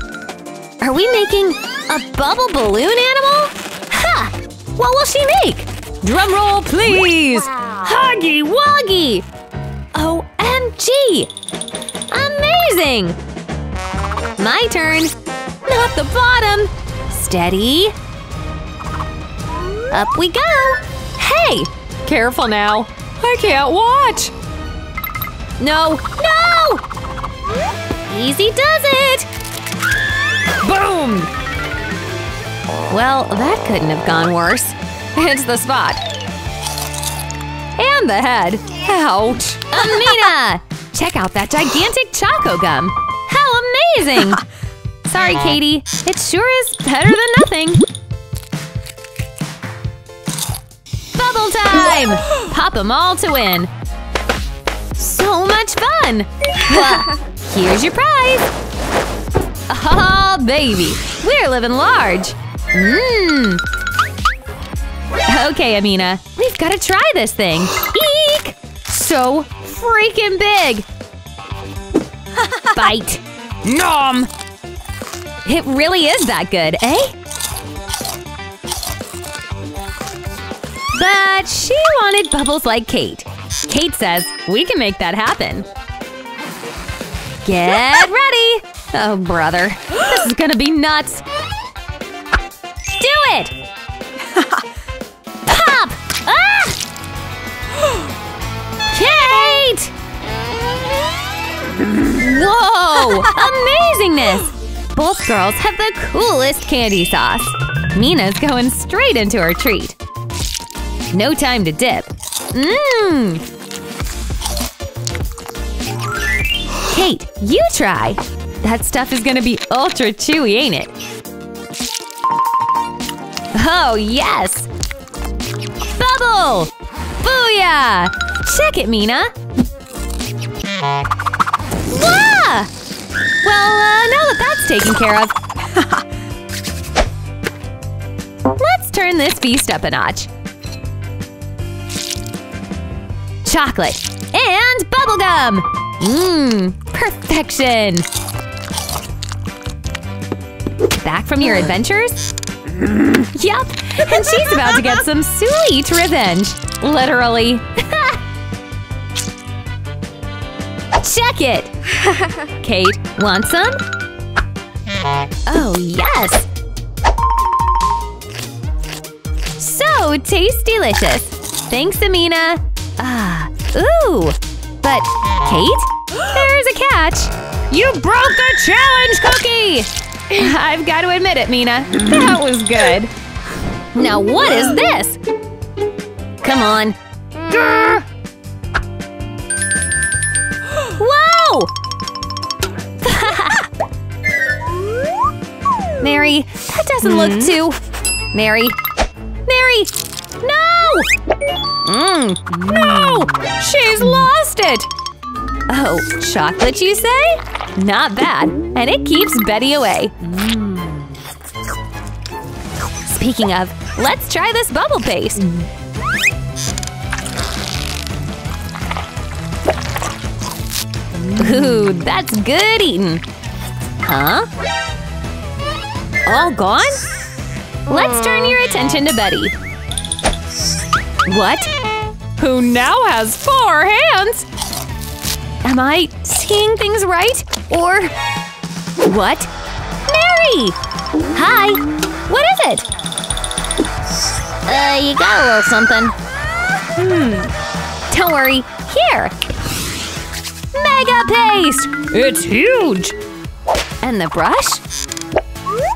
Are we making a bubble balloon animal? Ha! What will she make? Drum roll, please! Wow. Huggy Wuggy! O M G! Amazing! My turn! Not the bottom! Steady! Up we go! Hey! Careful now! I can't watch! No! No! Easy does it! Boom! Well, that couldn't have gone worse. It's the spot. And the head. Ouch! Amina! Check out that gigantic choco gum! How amazing! Sorry, Katie. It sure is better than nothing. Bubble time! Pop them all to win! So much fun! Here's your prize! Oh, baby! We're living large! Mmm! Okay, Amina. We've gotta try this thing! Eek! So freaking big! Bite! Nom! It really is that good, eh? But she wanted bubbles like Kate. Kate says we can make that happen. Get ready! Oh, brother. This is gonna be nuts. Do it! Pop! Ah! Kate! Whoa! Amazingness! Both girls have the coolest candy sauce. Mina's going straight into her treat. No time to dip. Mmm! Kate, you try! That stuff is gonna be ultra chewy, ain't it? Oh, yes! Bubble! Booyah! Check it, Mina! Wah! Well, uh, now that that's taken care of… Let's turn this feast up a notch. Chocolate and bubblegum! Mmm, perfection! Back from your adventures? Yup, and she's about to get some sweet revenge! Literally! Check it! Kate, want some? Oh, yes! So taste-delicious! Thanks, Amina! Ah, ooh! But, Kate? There's a catch! You broke the challenge cookie! I've got to admit it, Mina. That was good. Now what is this? Come on. Grr. Whoa! Mary, that doesn't look too. Mary. Mary! No! No! She's lost it! Oh, chocolate, you say? Not bad. And it keeps Betty away. Speaking of, let's try this bubble paste. Ooh, that's good eating. Huh? All gone? Let's turn your attention to Betty. What? Who now has four hands? Am I seeing things right? Or… what? Mary! Hi! What is it? Uh, you got a little something. Hmm. Don't worry. Here! Mega paste! It's huge! And the brush?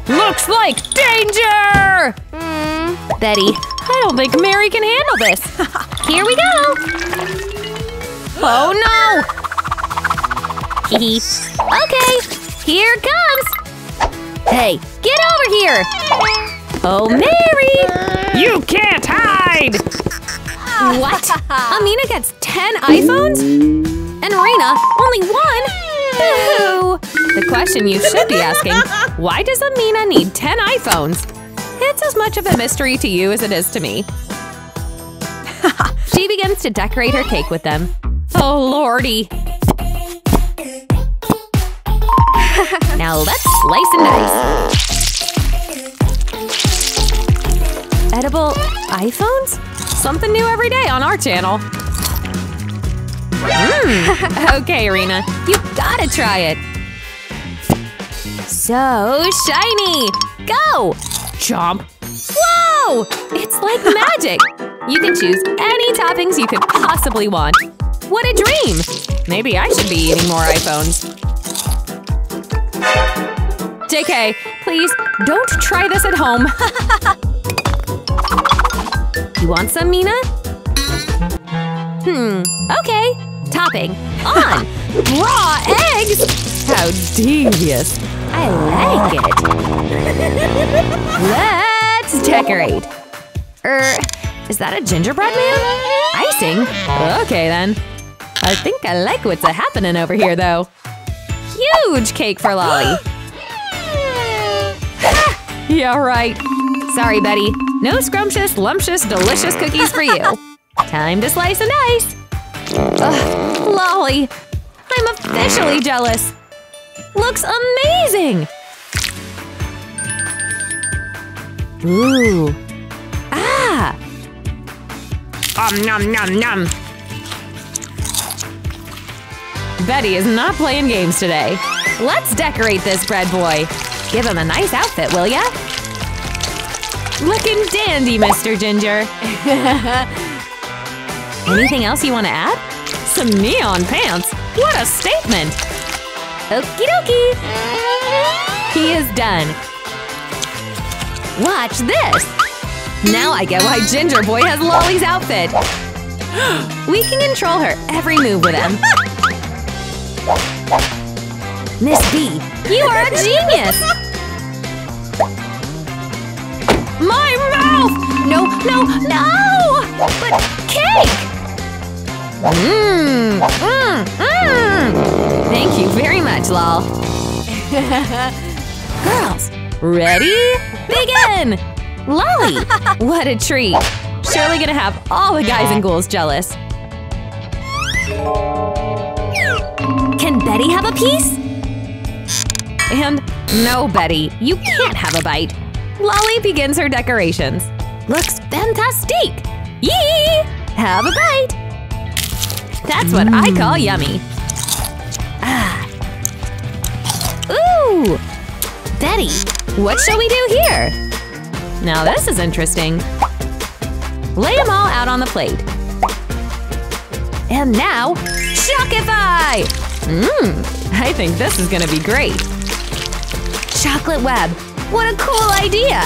Looks like danger! Mm. Betty, I don't think Mary can handle this. Here we go! Oh no! Okay, here it comes! Hey, get over here! Oh, Mary! You can't hide! What? Amina gets ten iPhones? And Reina, only one? Boo! The question you should be asking, why does Amina need ten iPhones? It's as much of a mystery to you as it is to me. She begins to decorate her cake with them. Oh, lordy! Now let's slice and dice. Edible iPhones? Something new every day on our channel. Mm. Okay, Reina, you gotta try it. So shiny! Go! Chomp! Whoa! It's like magic! You can choose any toppings you could possibly want. What a dream! Maybe I should be eating more iPhones. J K, please don't try this at home. You want some, Mina? Hmm, okay. Topping. On! Raw eggs! How devious. I like it. Let's decorate. Er, is that a gingerbread man? Icing? Okay, then. I think I like what's a-happening over here, though. Huge cake for Lolly. Yeah, right. Sorry, Betty. No scrumptious, lumptious, delicious cookies for you. Time to slice and dice. Ugh, Lolly. I'm officially jealous. Looks amazing. Ooh. Ah. Um, nom, nom, nom. Betty is not playing games today. Let's decorate this bread boy. Give him a nice outfit, will ya? Looking dandy, Mister Ginger. Anything else you want to add? Some neon pants. What a statement. Okie dokie. He is done. Watch this. Now I get why Ginger Boy has Lolly's outfit. We can control her every move with him. Miss B, you are a genius! My mouth! No, no, no! But cake! Mmm, mmm, mmm! Thank you very much, Lol. Girls, ready? Begin! Lolly, what a treat! Surely gonna have all the guys and ghouls jealous. Can Betty have a piece? And no, Betty, you can't have a bite. Lolly begins her decorations. Looks fantastic! Yee! Have a bite! That's what I call yummy. Ah. Ooh! Betty, what shall we do here? Now this is interesting. Lay them all out on the plate. And now, Shockify! Mmm, I think this is gonna be great. Chocolate web. What a cool idea!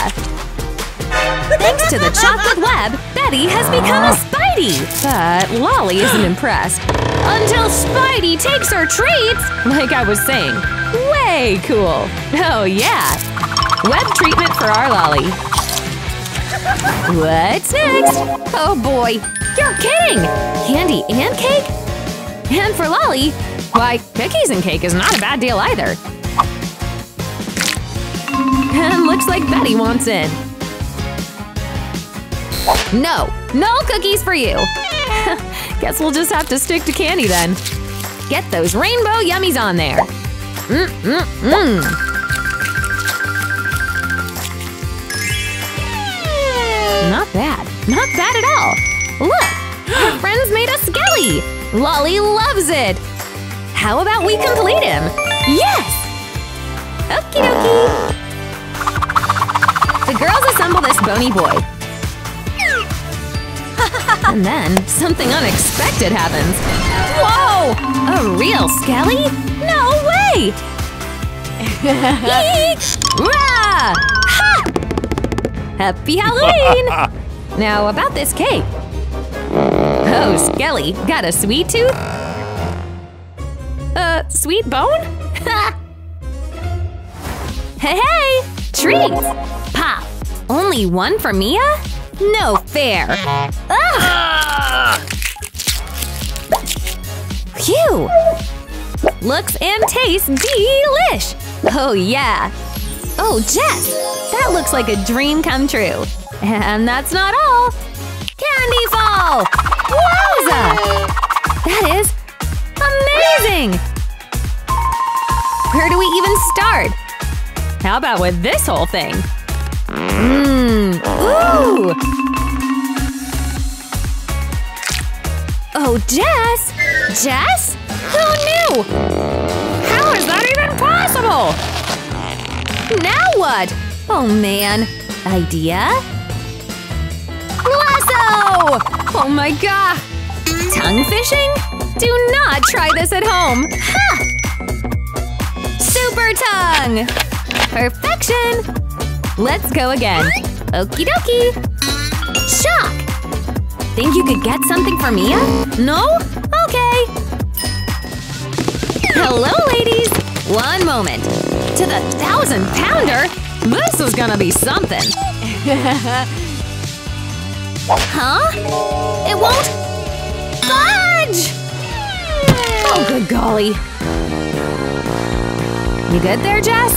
Thanks to the chocolate web, Daddy has become a Spidey! But Lolly isn't impressed. Until Spidey takes our treats! Like I was saying, way cool! Oh yeah! Web treatment for our Lolly. What's next? Oh boy! You're kidding! Candy and cake? And for Lolly, why, cookies and cake is not a bad deal either. And looks like Betty wants in. No! No cookies for you! Guess we'll just have to stick to candy then. Get those rainbow yummies on there! Mm-mm-mm! Not bad. Not bad at all! Look! Our friends made a Skelly! Lolly loves it! How about we complete him? Yes! Okie dokie! The girls assemble this bony boy. And then, something unexpected happens. Whoa! A real Skelly? No way! Ha! Happy Halloween! Now, about this cake. Oh, Skelly, got a sweet tooth? Uh, sweet bone? Hey, hey! Treats! Pop! Only one for Mia? No fair! Ugh! Phew! Looks and tastes delish! Oh yeah! Oh Jess! That looks like a dream come true! And that's not all! Candy fall! Wowza! That is amazing! Where do we even start? How about with this whole thing? Mmm! Ooh! Oh, Jess! Jess? Who knew? How is that even possible? Now what? Oh, man. Idea? Lasso! Oh, my God! Tongue fishing? Do not try this at home! Ha! Super tongue! Perfection! Let's go again. Okie dokie! Shock! Think you could get something for Mia? No? Okay! Hello, ladies! One moment. To the thousand pounder? This is gonna be something! Huh? It won't… Fudge! Oh, good golly. You good there, Jess?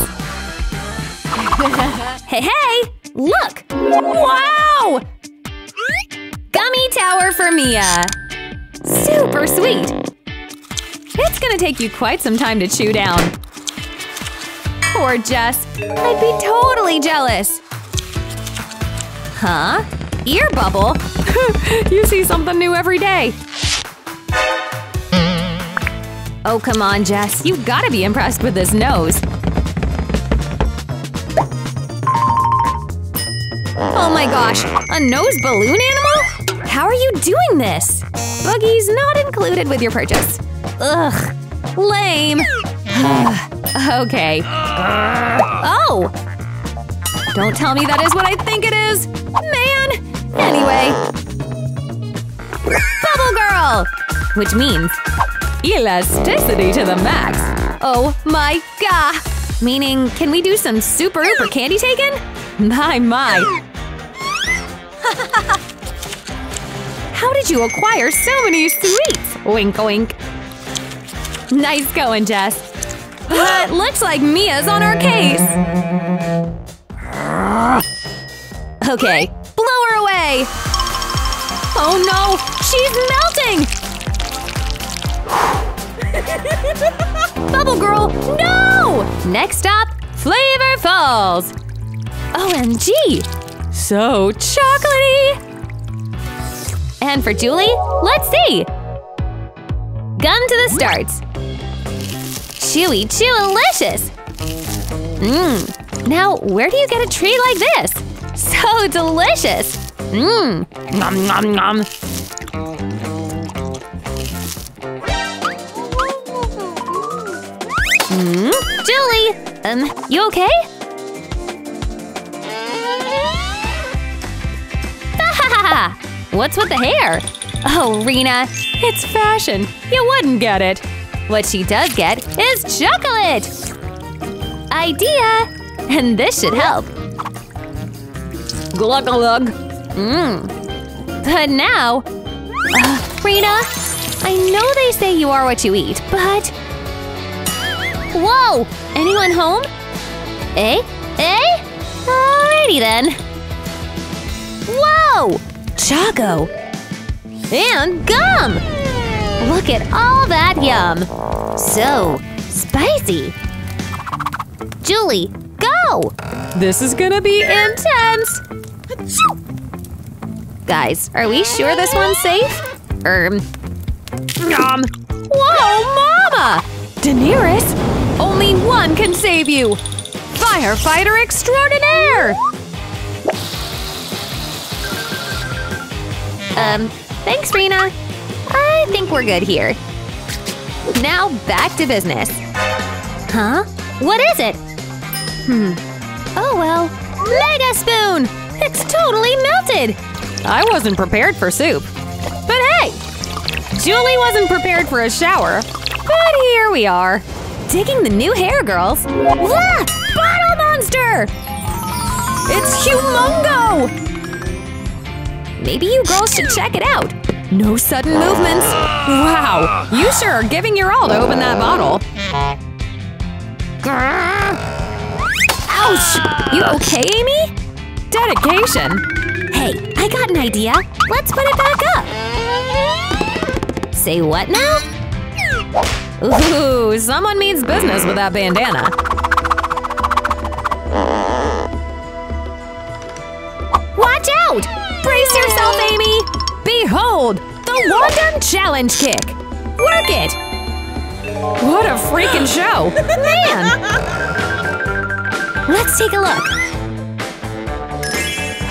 Hey, hey! Look! Wow! Gummy tower for Mia! Super sweet! It's gonna take you quite some time to chew down. Poor Jess. I'd be totally jealous. Huh? Ear bubble? You see something new every day. Oh, come on, Jess. You've gotta be impressed with this nose. Oh my gosh! A nose balloon animal? How are you doing this? Boogies not included with your purchase. Ugh. Lame. Okay. Oh! Don't tell me that is what I think it is! Man! Anyway. Bubble girl! Which means… elasticity to the max! Oh my god! Meaning, can we do some super-uper candy taken? My, my! How did you acquire so many sweets? Wink, wink. Nice going, Jess. But looks like Mia's on our case. Okay, blow her away. Oh no, she's melting. Bubble girl, no! Next stop, Flavor Falls. O M G. So chocolatey! And for Julie, let's see! Gum to the starts! Chewy, chewilicious! Mmm! Now, where do you get a treat like this? So delicious! Mmm! Nom nom nom! Mmm? Julie! Um, you okay? What's with the hair? Oh, Rena, it's fashion. You wouldn't get it. What she does get is chocolate! Idea! And this should help. Glug glug. Mmm. But now… Uh, Rena, I know they say you are what you eat, but… Whoa! Anyone home? Eh? Eh? Alrighty then. Whoa! Choco! And gum! Look at all that yum! So spicy! Julie, go! This is gonna be intense! Guys, are we sure this one's safe? Um… Nom! Whoa, Mama! Daenerys? Only one can save you! Firefighter extraordinaire! Um, thanks, Rena. I think we're good here. Now back to business. Huh? What is it? Hmm. Oh well. Mega spoon! It's totally melted! I wasn't prepared for soup. But hey! Julie wasn't prepared for a shower. But here we are. Digging the new hair, girls. Look! Bottle monster! It's humongo! Maybe you girls should check it out. No sudden movements. Wow, you sure are giving your all to open that bottle. Ouch! You okay, Amy? Dedication. Hey, I got an idea. Let's put it back up. Say what now? Ooh, someone means business with that bandana. Watch out! Brace yourself, Amy! Behold! The Wandam Challenge Kick! Work it! What a freaking show! Man! Let's take a look!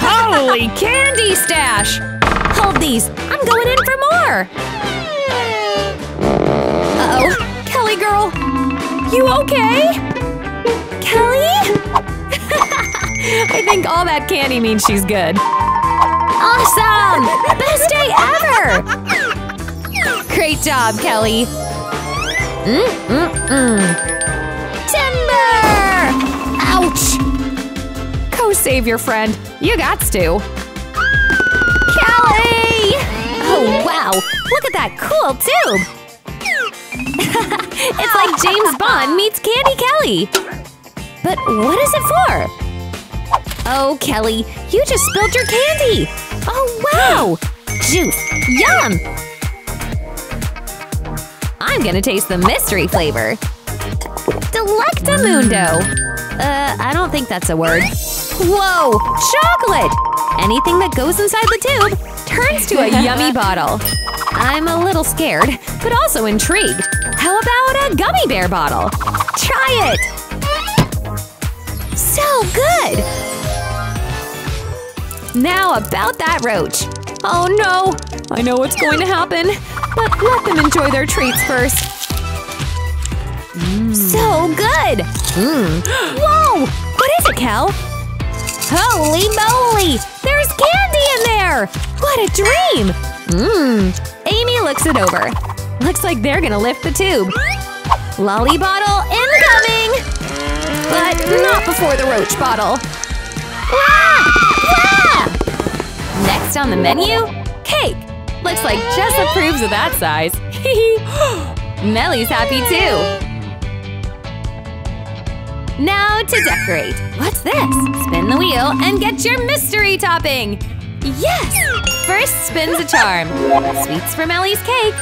Holy candy stash! Hold these! I'm going in for more! Uh-oh! Kelly girl! You okay? Kelly? I think all that candy means she's good. Awesome! Best day ever! Great job, Kelly! Mm-mm-mm! Timber! Ouch! Go save your friend. You gots to. Kelly! Oh, wow! Look at that cool tube! It's like James Bond meets Candy Kelly! But what is it for? Oh, Kelly, you just spilled your candy! Oh, wow! Juice! Yum! I'm gonna taste the mystery flavor! Delectamundo! Uh, I don't think that's a word. Whoa! Chocolate! Anything that goes inside the tube turns to a yummy bottle. I'm a little scared, but also intrigued. How about a gummy bear bottle? Try it! So good! Now about that roach. Oh no! I know what's going to happen, but let them enjoy their treats first. Mm. So good! Mm. Whoa! What is it, Kel? Holy moly! There's candy in there! What a dream! Mmm. Amy looks it over. Looks like they're gonna lift the tube. Lolly bottle incoming! But not before the roach bottle. Ah! Next on the menu, cake! Looks like Jess approves of that size. Melly's happy too! Now to decorate. What's this? Spin the wheel and get your mystery topping! Yes! First spin's a charm. Sweets for Melly's cake.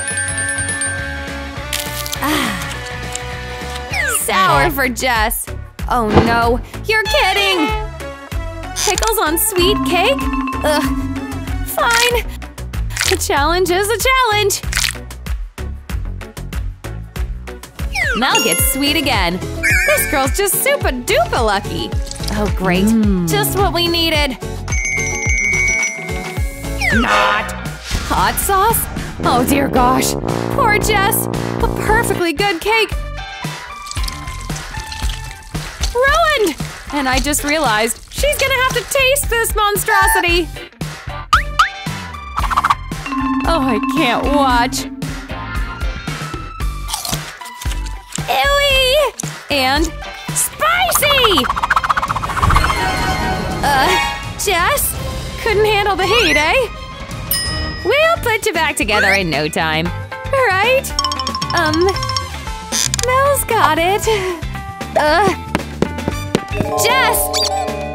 Ah. Sour for Jess. Oh no, you're kidding! Pickles on sweet cake? Ugh. Fine! The challenge is a challenge! Mel gets sweet again. This girl's just super-duper lucky! Oh great, mm. Just what we needed! Not! Hot sauce? Oh dear gosh! Poor Jess! A perfectly good cake! Ruined! And I just realized she's gonna have to taste this monstrosity! Oh, I can't watch. Ew-y! And spicy! Uh, Jess? Couldn't handle the heat, eh? We'll put you back together in no time. Right? Um, Mel's got it. Uh, Jess!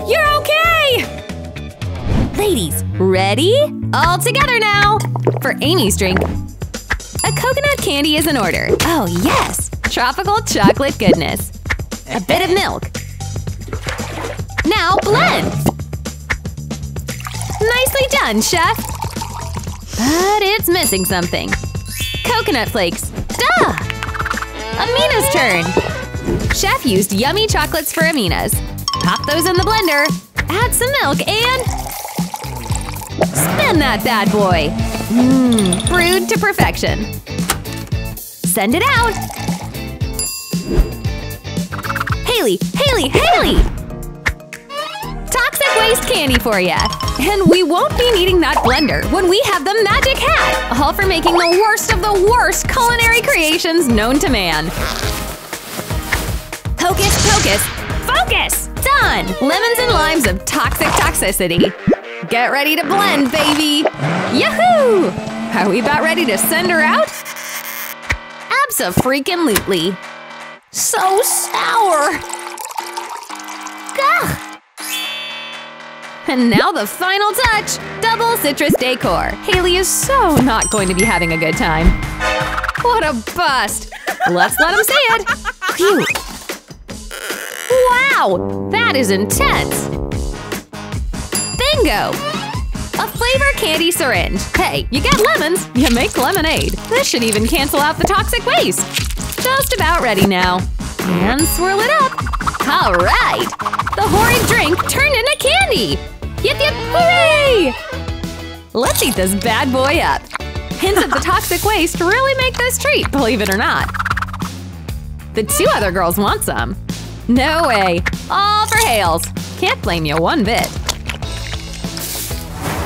You're okay! Ladies, ready? All together now! For Amy's drink. A coconut candy is in order. Oh, yes! Tropical chocolate goodness. A bit of milk. Now blend! Nicely done, chef! But it's missing something. Coconut flakes. Duh! Amina's turn! Chef used yummy chocolates for Amina's. Pop those in the blender. Add some milk and… spin that bad boy! Mmm, brewed to perfection. Send it out! Haley! Haley! Haley! Toxic waste candy for ya! And we won't be needing that blender when we have the magic hat! All for making the worst of the worst culinary creations known to man! Hocus pocus! Focus! Done! Lemons and limes of toxic toxicity! Get ready to blend, baby! Yahoo! Are we about ready to send her out? Abso-freaking-lutely! So sour! Gah! And now the final touch! Double citrus decor! Haley is so not going to be having a good time. What a bust! Let's let him see it! Phew! Wow! That is intense! Bingo! A flavor candy syringe! Hey, you get lemons, you make lemonade! This should even cancel out the toxic waste! Just about ready now. And swirl it up. Alright! The horrid drink turned into candy! Yip yip hooray! Let's eat this bad boy up. Hints of the toxic waste really make this treat, believe it or not. The two other girls want some. No way! All for Hales. Can't blame you one bit.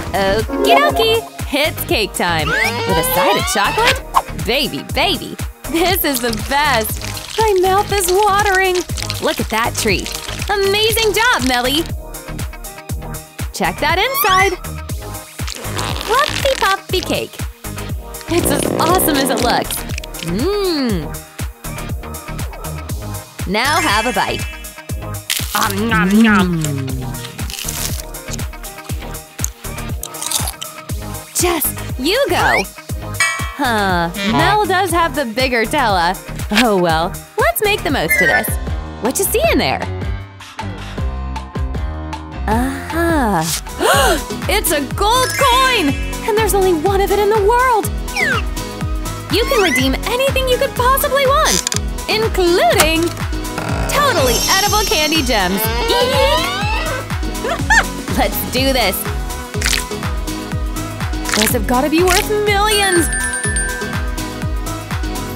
Okie dokie! It's cake time. With a side of chocolate? Baby, baby! This is the best! My mouth is watering! Look at that treat! Amazing job, Melly! Check that inside! Fluffy poppy cake! It's as awesome as it looks! Mmm! Now have a bite! Um, nom, nom. Jess, you go! Huh, Mel does have the bigger tella. Oh well, let's make the most of this. What you see in there? Aha! Uh-huh. It's a gold coin! And there's only one of it in the world! You can redeem anything you could possibly want! Including… totally edible candy gems! Let's do this! Those have gotta be worth millions!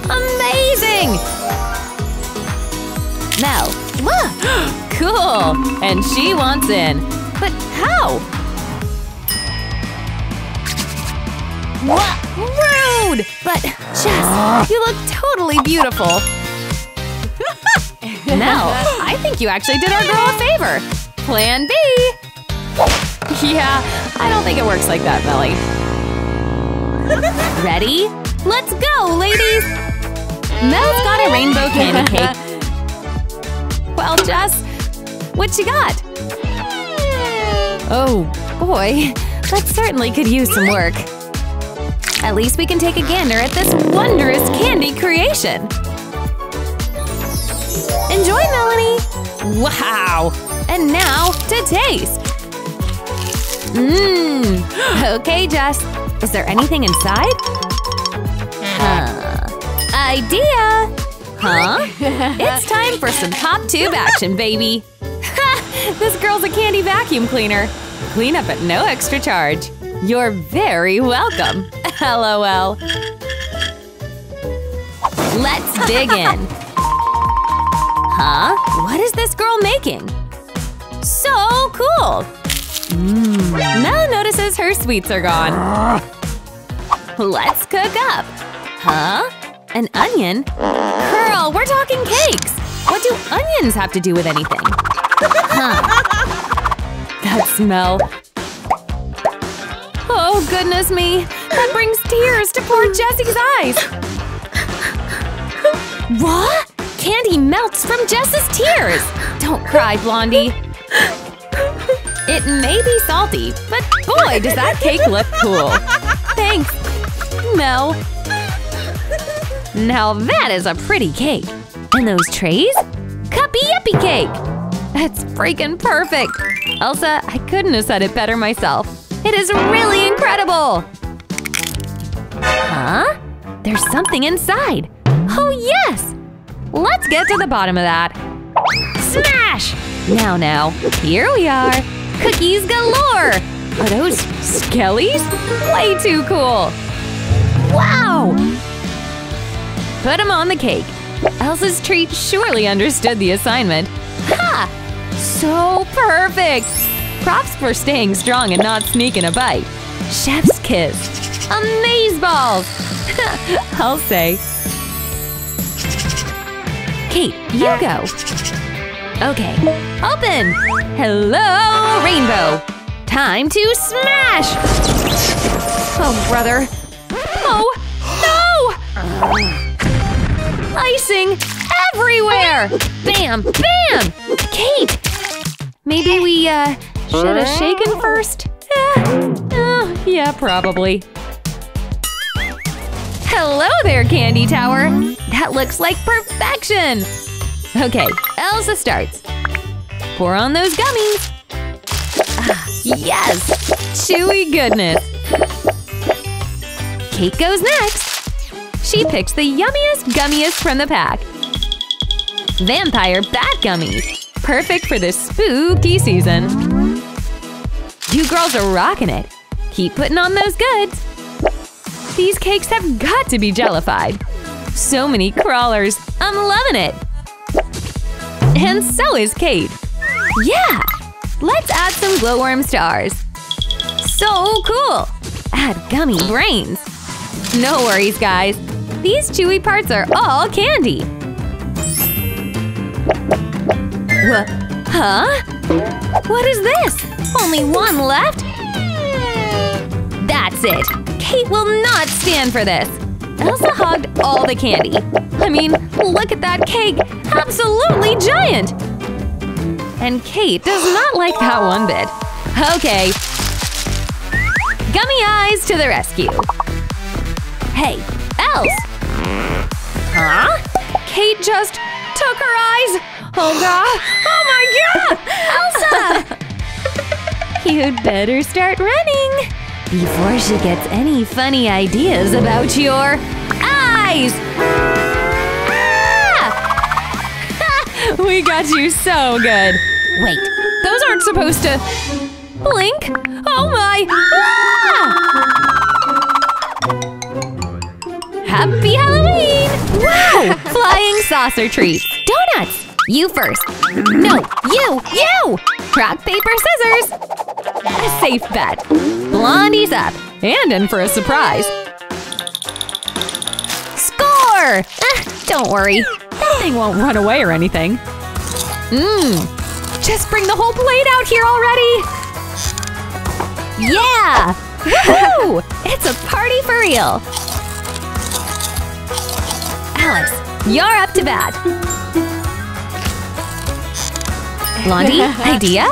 Amazing! Mel, look! Cool! And she wants in. But how? What? Rude! But, Jess, you look totally beautiful. Mel, I think you actually did our girl a favor. Plan B! Yeah, I don't think it works like that, Melly. Ready? Let's go, ladies! Mel's got a rainbow candy cake. Well, Jess, what you got? Oh, boy. That certainly could use some work. At least we can take a gander at this wondrous candy creation. Enjoy, Melanie! Wow! And now to taste! Mmm! Okay, Jess. Is there anything inside? Huh. Idea! Huh? It's time for some pop tube action, baby! Ha! This girl's a candy vacuum cleaner! Clean up at no extra charge! You're very welcome! LOL! Let's dig in! Huh? What is this girl making? So cool! Mmm. Mel notices her sweets are gone. Let's cook up! Huh? An onion? Girl, we're talking cakes! What do onions have to do with anything? Huh. That smell… Oh goodness me! That brings tears to poor Jessie's eyes! What? Candy melts from Jess's tears! Don't cry, Blondie! It may be salty, but boy does that cake look cool! Thanks, Mel! Now that is a pretty cake! And those trays? Cuppy-yuppy cake! That's freaking perfect! Elsa, I couldn't have said it better myself! It is really incredible! Huh? There's something inside! Oh yes! Let's get to the bottom of that! Smash! Now now, here we are! Cookies galore! Are those skellies? Way too cool! Wow! Put them on the cake! Elsa's treat surely understood the assignment! Ha! So perfect! Props for staying strong and not sneaking a bite! Chef's kiss! Amazeballs! I'll say! Kate, you go! Okay, open! Hello, rainbow! Time to smash! Oh, brother! Oh, no! Icing everywhere! Bam! Bam! Kate! Maybe we, uh, should have shaken first? Uh, uh, yeah, probably. Hello there, Candy Tower! That looks like perfection! Okay, Elsa starts. Pour on those gummies! Ah, yes! Chewy goodness! Kate goes next! She picks the yummiest gummiest from the pack! Vampire Bat Gummies! Perfect for this spooky season! You girls are rocking it! Keep putting on those goods! These cakes have got to be jellified! So many crawlers! I'm loving it! And so is Kate! Yeah! Let's add some glowworm stars! So cool! Add gummy brains! No worries, guys! These chewy parts are all candy! Wha- huh? What is this? Only one left? That's it! Kate will not stand for this! Elsa hogged all the candy! I mean, look at that cake! Absolutely giant! And Kate does not like that one bit. Okay. Gummy eyes to the rescue! Hey, Elsa! Huh? Kate just took her eyes! Oh god! Oh my god! Elsa! You'd better start running! Before she gets any funny ideas about your… eyes! Ah! We got you so good! Wait, those aren't supposed to… blink? Oh my… Ah! Happy Halloween! Wow! Flying saucer treats! Donuts! You first! No! You! You! Rock, paper, scissors! A safe bet! Blondie's up! And in for a surprise! Score! Ah, don't worry! That thing won't run away or anything! Mmm! Just bring the whole plate out here already! Yeah! Woohoo! It's a party for real! Alice, you're up to bat! Blondie, idea?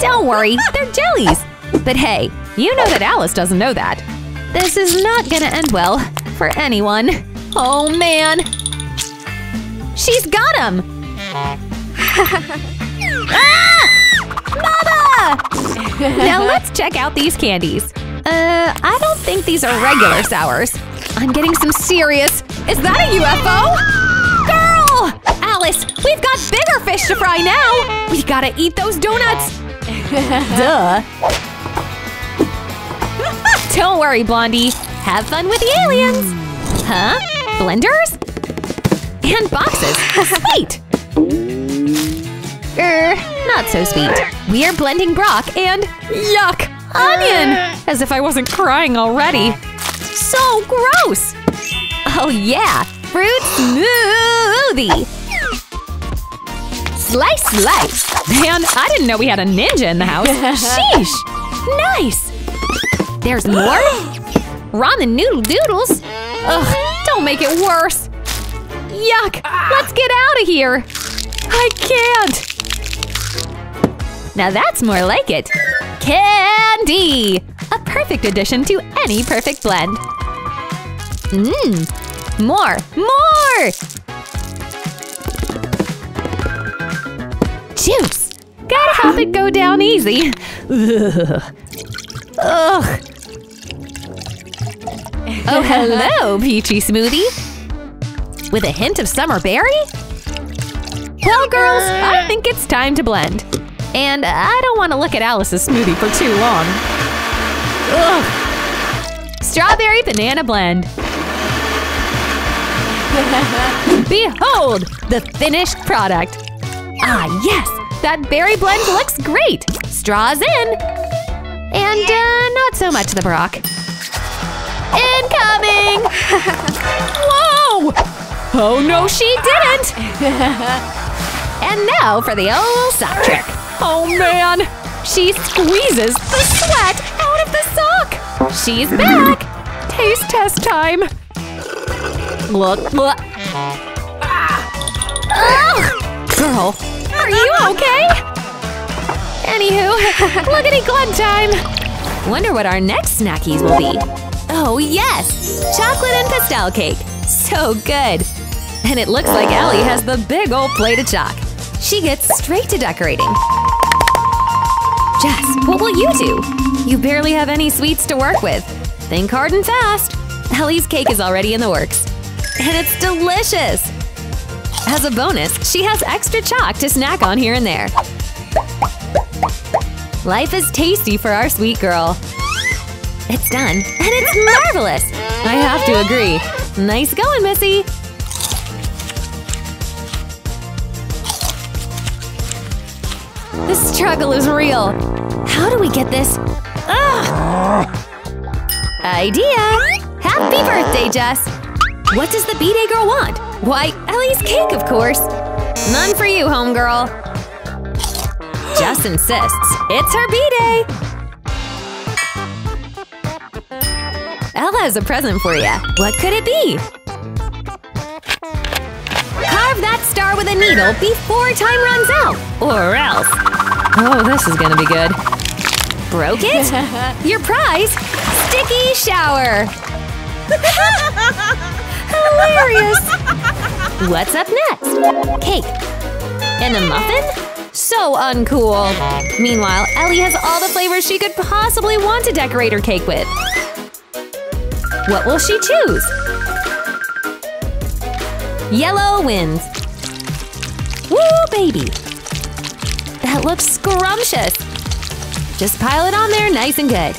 Don't worry, they're jellies! But hey, you know that Alice doesn't know that. This is not gonna end well for anyone. Oh man! She's got him! Ah! Mama! Now let's check out these candies. Uh, I don't think these are regular sours. I'm getting some serious… Is that a U F O? Alice, we've got bigger fish to fry now! We gotta eat those donuts! Duh! Don't worry, Blondie! Have fun with the aliens! Huh? Blenders? And boxes! Sweet! Er, not so sweet. We're blending Brock and… yuck! Onion! As if I wasn't crying already! So gross! Oh yeah! Fruit smoothie! Slice, slice! Man, I didn't know we had a ninja in the house! Sheesh! Nice! There's more? Ramen noodle doodles? Ugh, don't make it worse! Yuck! Let's get out of here! I can't! Now that's more like it! Candy! A perfect addition to any perfect blend! Mmm! More! More! Juice! Gotta have it go down easy! Ugh! Ugh. Oh, hello, peachy smoothie! With a hint of summer berry? Well, girls, I think it's time to blend. And I don't want to look at Alice's smoothie for too long. Ugh. Strawberry banana blend. Behold, the finished product. Ah, yes, that berry blend looks great. Straws in. And uh, not so much the Brock. Incoming! Whoa! Oh no, she didn't! And now for the old sock trick! Oh man! She squeezes the sweat out of the sock! She's back! Taste test time! Look, look! Ugh! Girl, are you okay? Anywho, lookity glug time! Wonder what our next snackies will be. Oh yes! Chocolate and pastel cake! So good! And it looks like Allie has the big old plate of chalk! She gets straight to decorating. Jess, what will you do? You barely have any sweets to work with. Think hard and fast. Ellie's cake is already in the works. And it's delicious! As a bonus, she has extra chalk to snack on here and there. Life is tasty for our sweet girl. It's done. And it's marvelous! I have to agree. Nice going, Missy! The struggle is real. How do we get this? Ugh! Idea! Happy birthday, Jess! What does the B-Day girl want? Why, Ellie's cake, of course! None for you, homegirl! Jess insists. It's her B-Day! Ella has a present for you. What could it be? Carve that star with a needle before time runs out! Or else! Oh, this is gonna be good. Broke it? Your prize? Sticky shower! Hilarious! What's up next? Cake. And a muffin? So uncool! Meanwhile, Ellie has all the flavors she could possibly want to decorate her cake with. What will she choose? Yellow wins. Woo, baby! That looks scrumptious! Just pile it on there nice and good.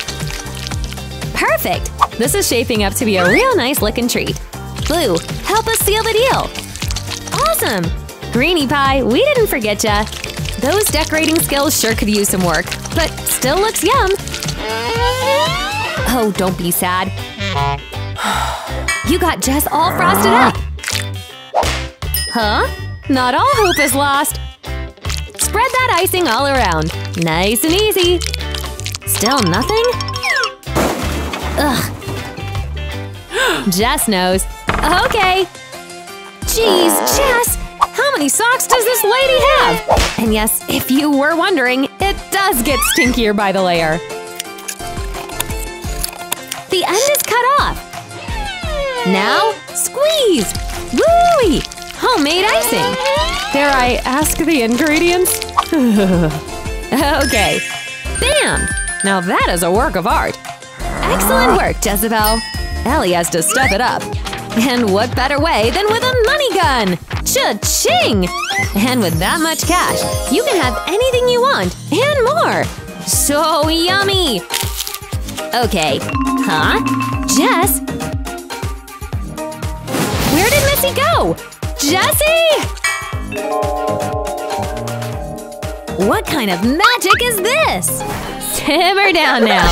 Perfect! This is shaping up to be a real nice looking treat. Blue, help us seal the deal! Awesome! Greenie Pie, we didn't forget ya! Those decorating skills sure could use some work, but still looks yum! Oh, don't be sad. You got Jess all frosted up! Huh? Not all hope is lost! Spread that icing all around. Nice and easy. Still nothing? Ugh. Jess knows. Okay. Jeez, Jess! How many socks does this lady have? And yes, if you were wondering, it does get stinkier by the layer. The end is cut off. Now, squeeze! Woo-wee! Homemade icing! Dare I ask the ingredients? Okay. Bam! Now that is a work of art. Excellent work, Jezebel. Ellie has to step it up. And what better way than with a money gun? Cha-ching! And with that much cash, you can have anything you want and more. So yummy! Okay. Huh? Jess? Where did Missy go? Jessie! What kind of magic is this? Simmer down now!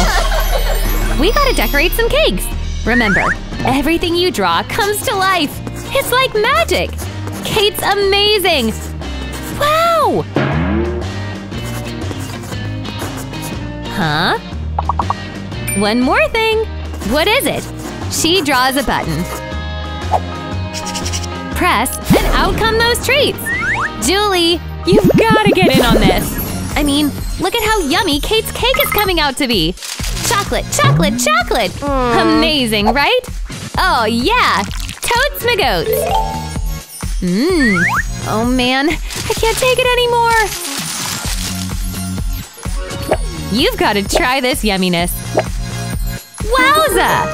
We gotta decorate some cakes! Remember, everything you draw comes to life! It's like magic! Kate's amazing! Wow! Huh? One more thing! What is it? She draws a button. Press, and out come those treats! Julie, you've gotta get in on this! I mean, look at how yummy Kate's cake is coming out to be! Chocolate, chocolate, chocolate! Amazing, right? Oh yeah! Totes my goats! Mmm! Oh man, I can't take it anymore! You've gotta try this yumminess! Wowza!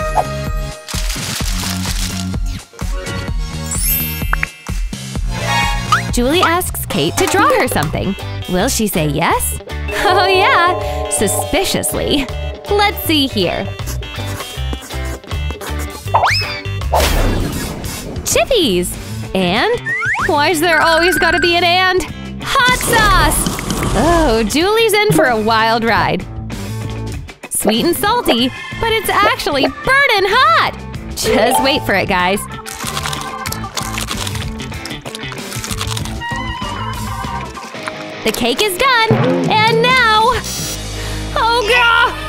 Julie asks Kate to draw her something. Will she say yes? Oh yeah! Suspiciously. Let's see here. Chippies! And? Why's there always gotta be an and? Hot sauce! Oh, Julie's in for a wild ride. Sweet and salty, but it's actually burning hot! Just wait for it, guys. The cake is done! And now… Oh god!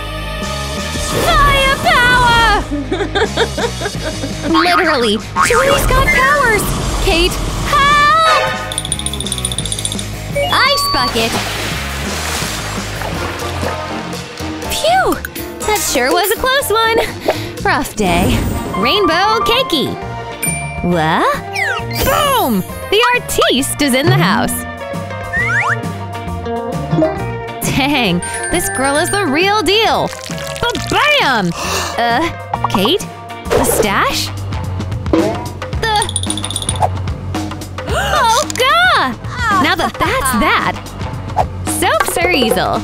Firepower! Literally, Julie's got powers! Kate, help! Ice bucket! Phew! That sure was a close one! Rough day. Rainbow cakey! What? Boom! The artiste is in the house! Dang, this girl is the real deal! Ba-bam! Uh, Kate? The stash? The… Oh god! Now that that's that! Soaps are easel.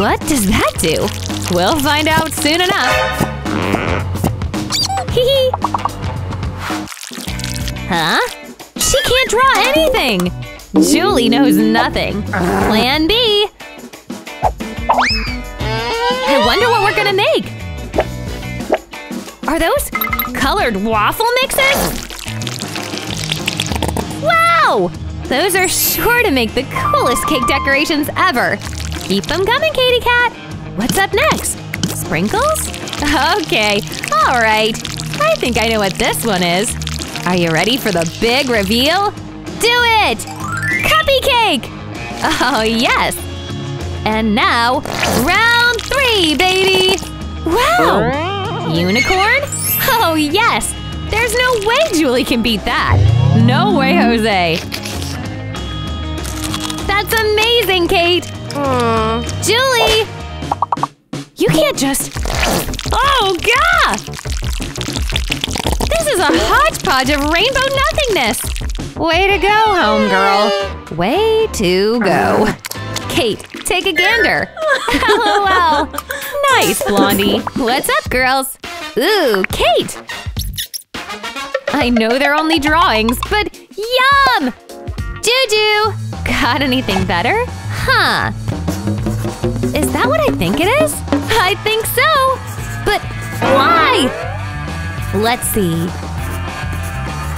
What does that do? We'll find out soon enough! Hee hee! Huh? She can't draw anything! Julie knows nothing! Plan B! I wonder what we're gonna make! Are those colored waffle mixes? Wow! Those are sure to make the coolest cake decorations ever! Keep them coming, Katy Cat! What's up next? Sprinkles? Okay, alright! I think I know what this one is! Are you ready for the big reveal? Do it! Cuppy cake! Oh yes! And now, round three, baby! Wow! Unicorn? Oh yes! There's no way Julie can beat that! No way, Jose! That's amazing, Kate! Mm. Julie! You can't just… Oh god! This is a hodgepodge of rainbow nothingness! Way to go, homegirl! Way to go! Kate, take a gander! LOL! Nice, Blondie! What's up, girls? Ooh, Kate! I know they're only drawings, but yum! Juju! Got anything better? Huh. Is that what I think it is? I think so! But why? Let's see…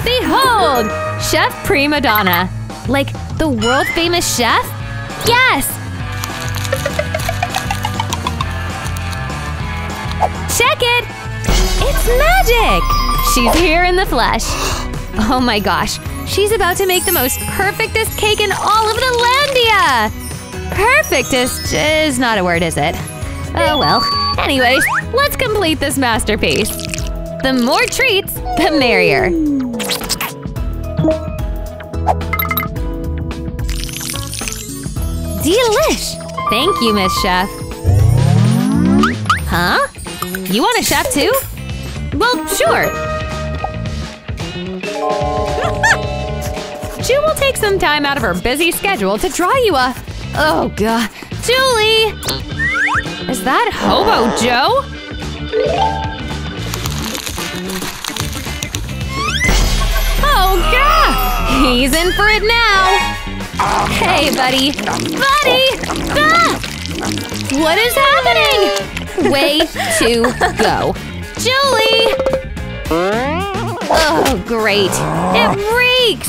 Behold! Chef Prima Donna! Like, the world-famous chef? Yes! Check it! It's magic! She's here in the flesh! Oh my gosh, she's about to make the most perfectest cake in all of Netlandia! Perfectest is not a word, is it? Oh well. Anyways, let's complete this masterpiece! The more treats, the merrier! Delish! Thank you, Miss Chef. Huh? You want a chef too? Well, sure. Ju will take some time out of her busy schedule to draw you a… Oh god. Julie! Is that Hobo Joe? Oh god! He's in for it now! Hey, buddy! Buddy! Ah! What is happening? Way to go! Julie! Oh, great. It reeks!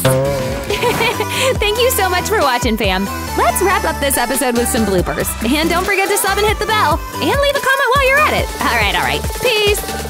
Thank you so much for watching, fam. Let's wrap up this episode with some bloopers. And don't forget to sub and hit the bell. And leave a comment while you're at it. All right, all right. Peace!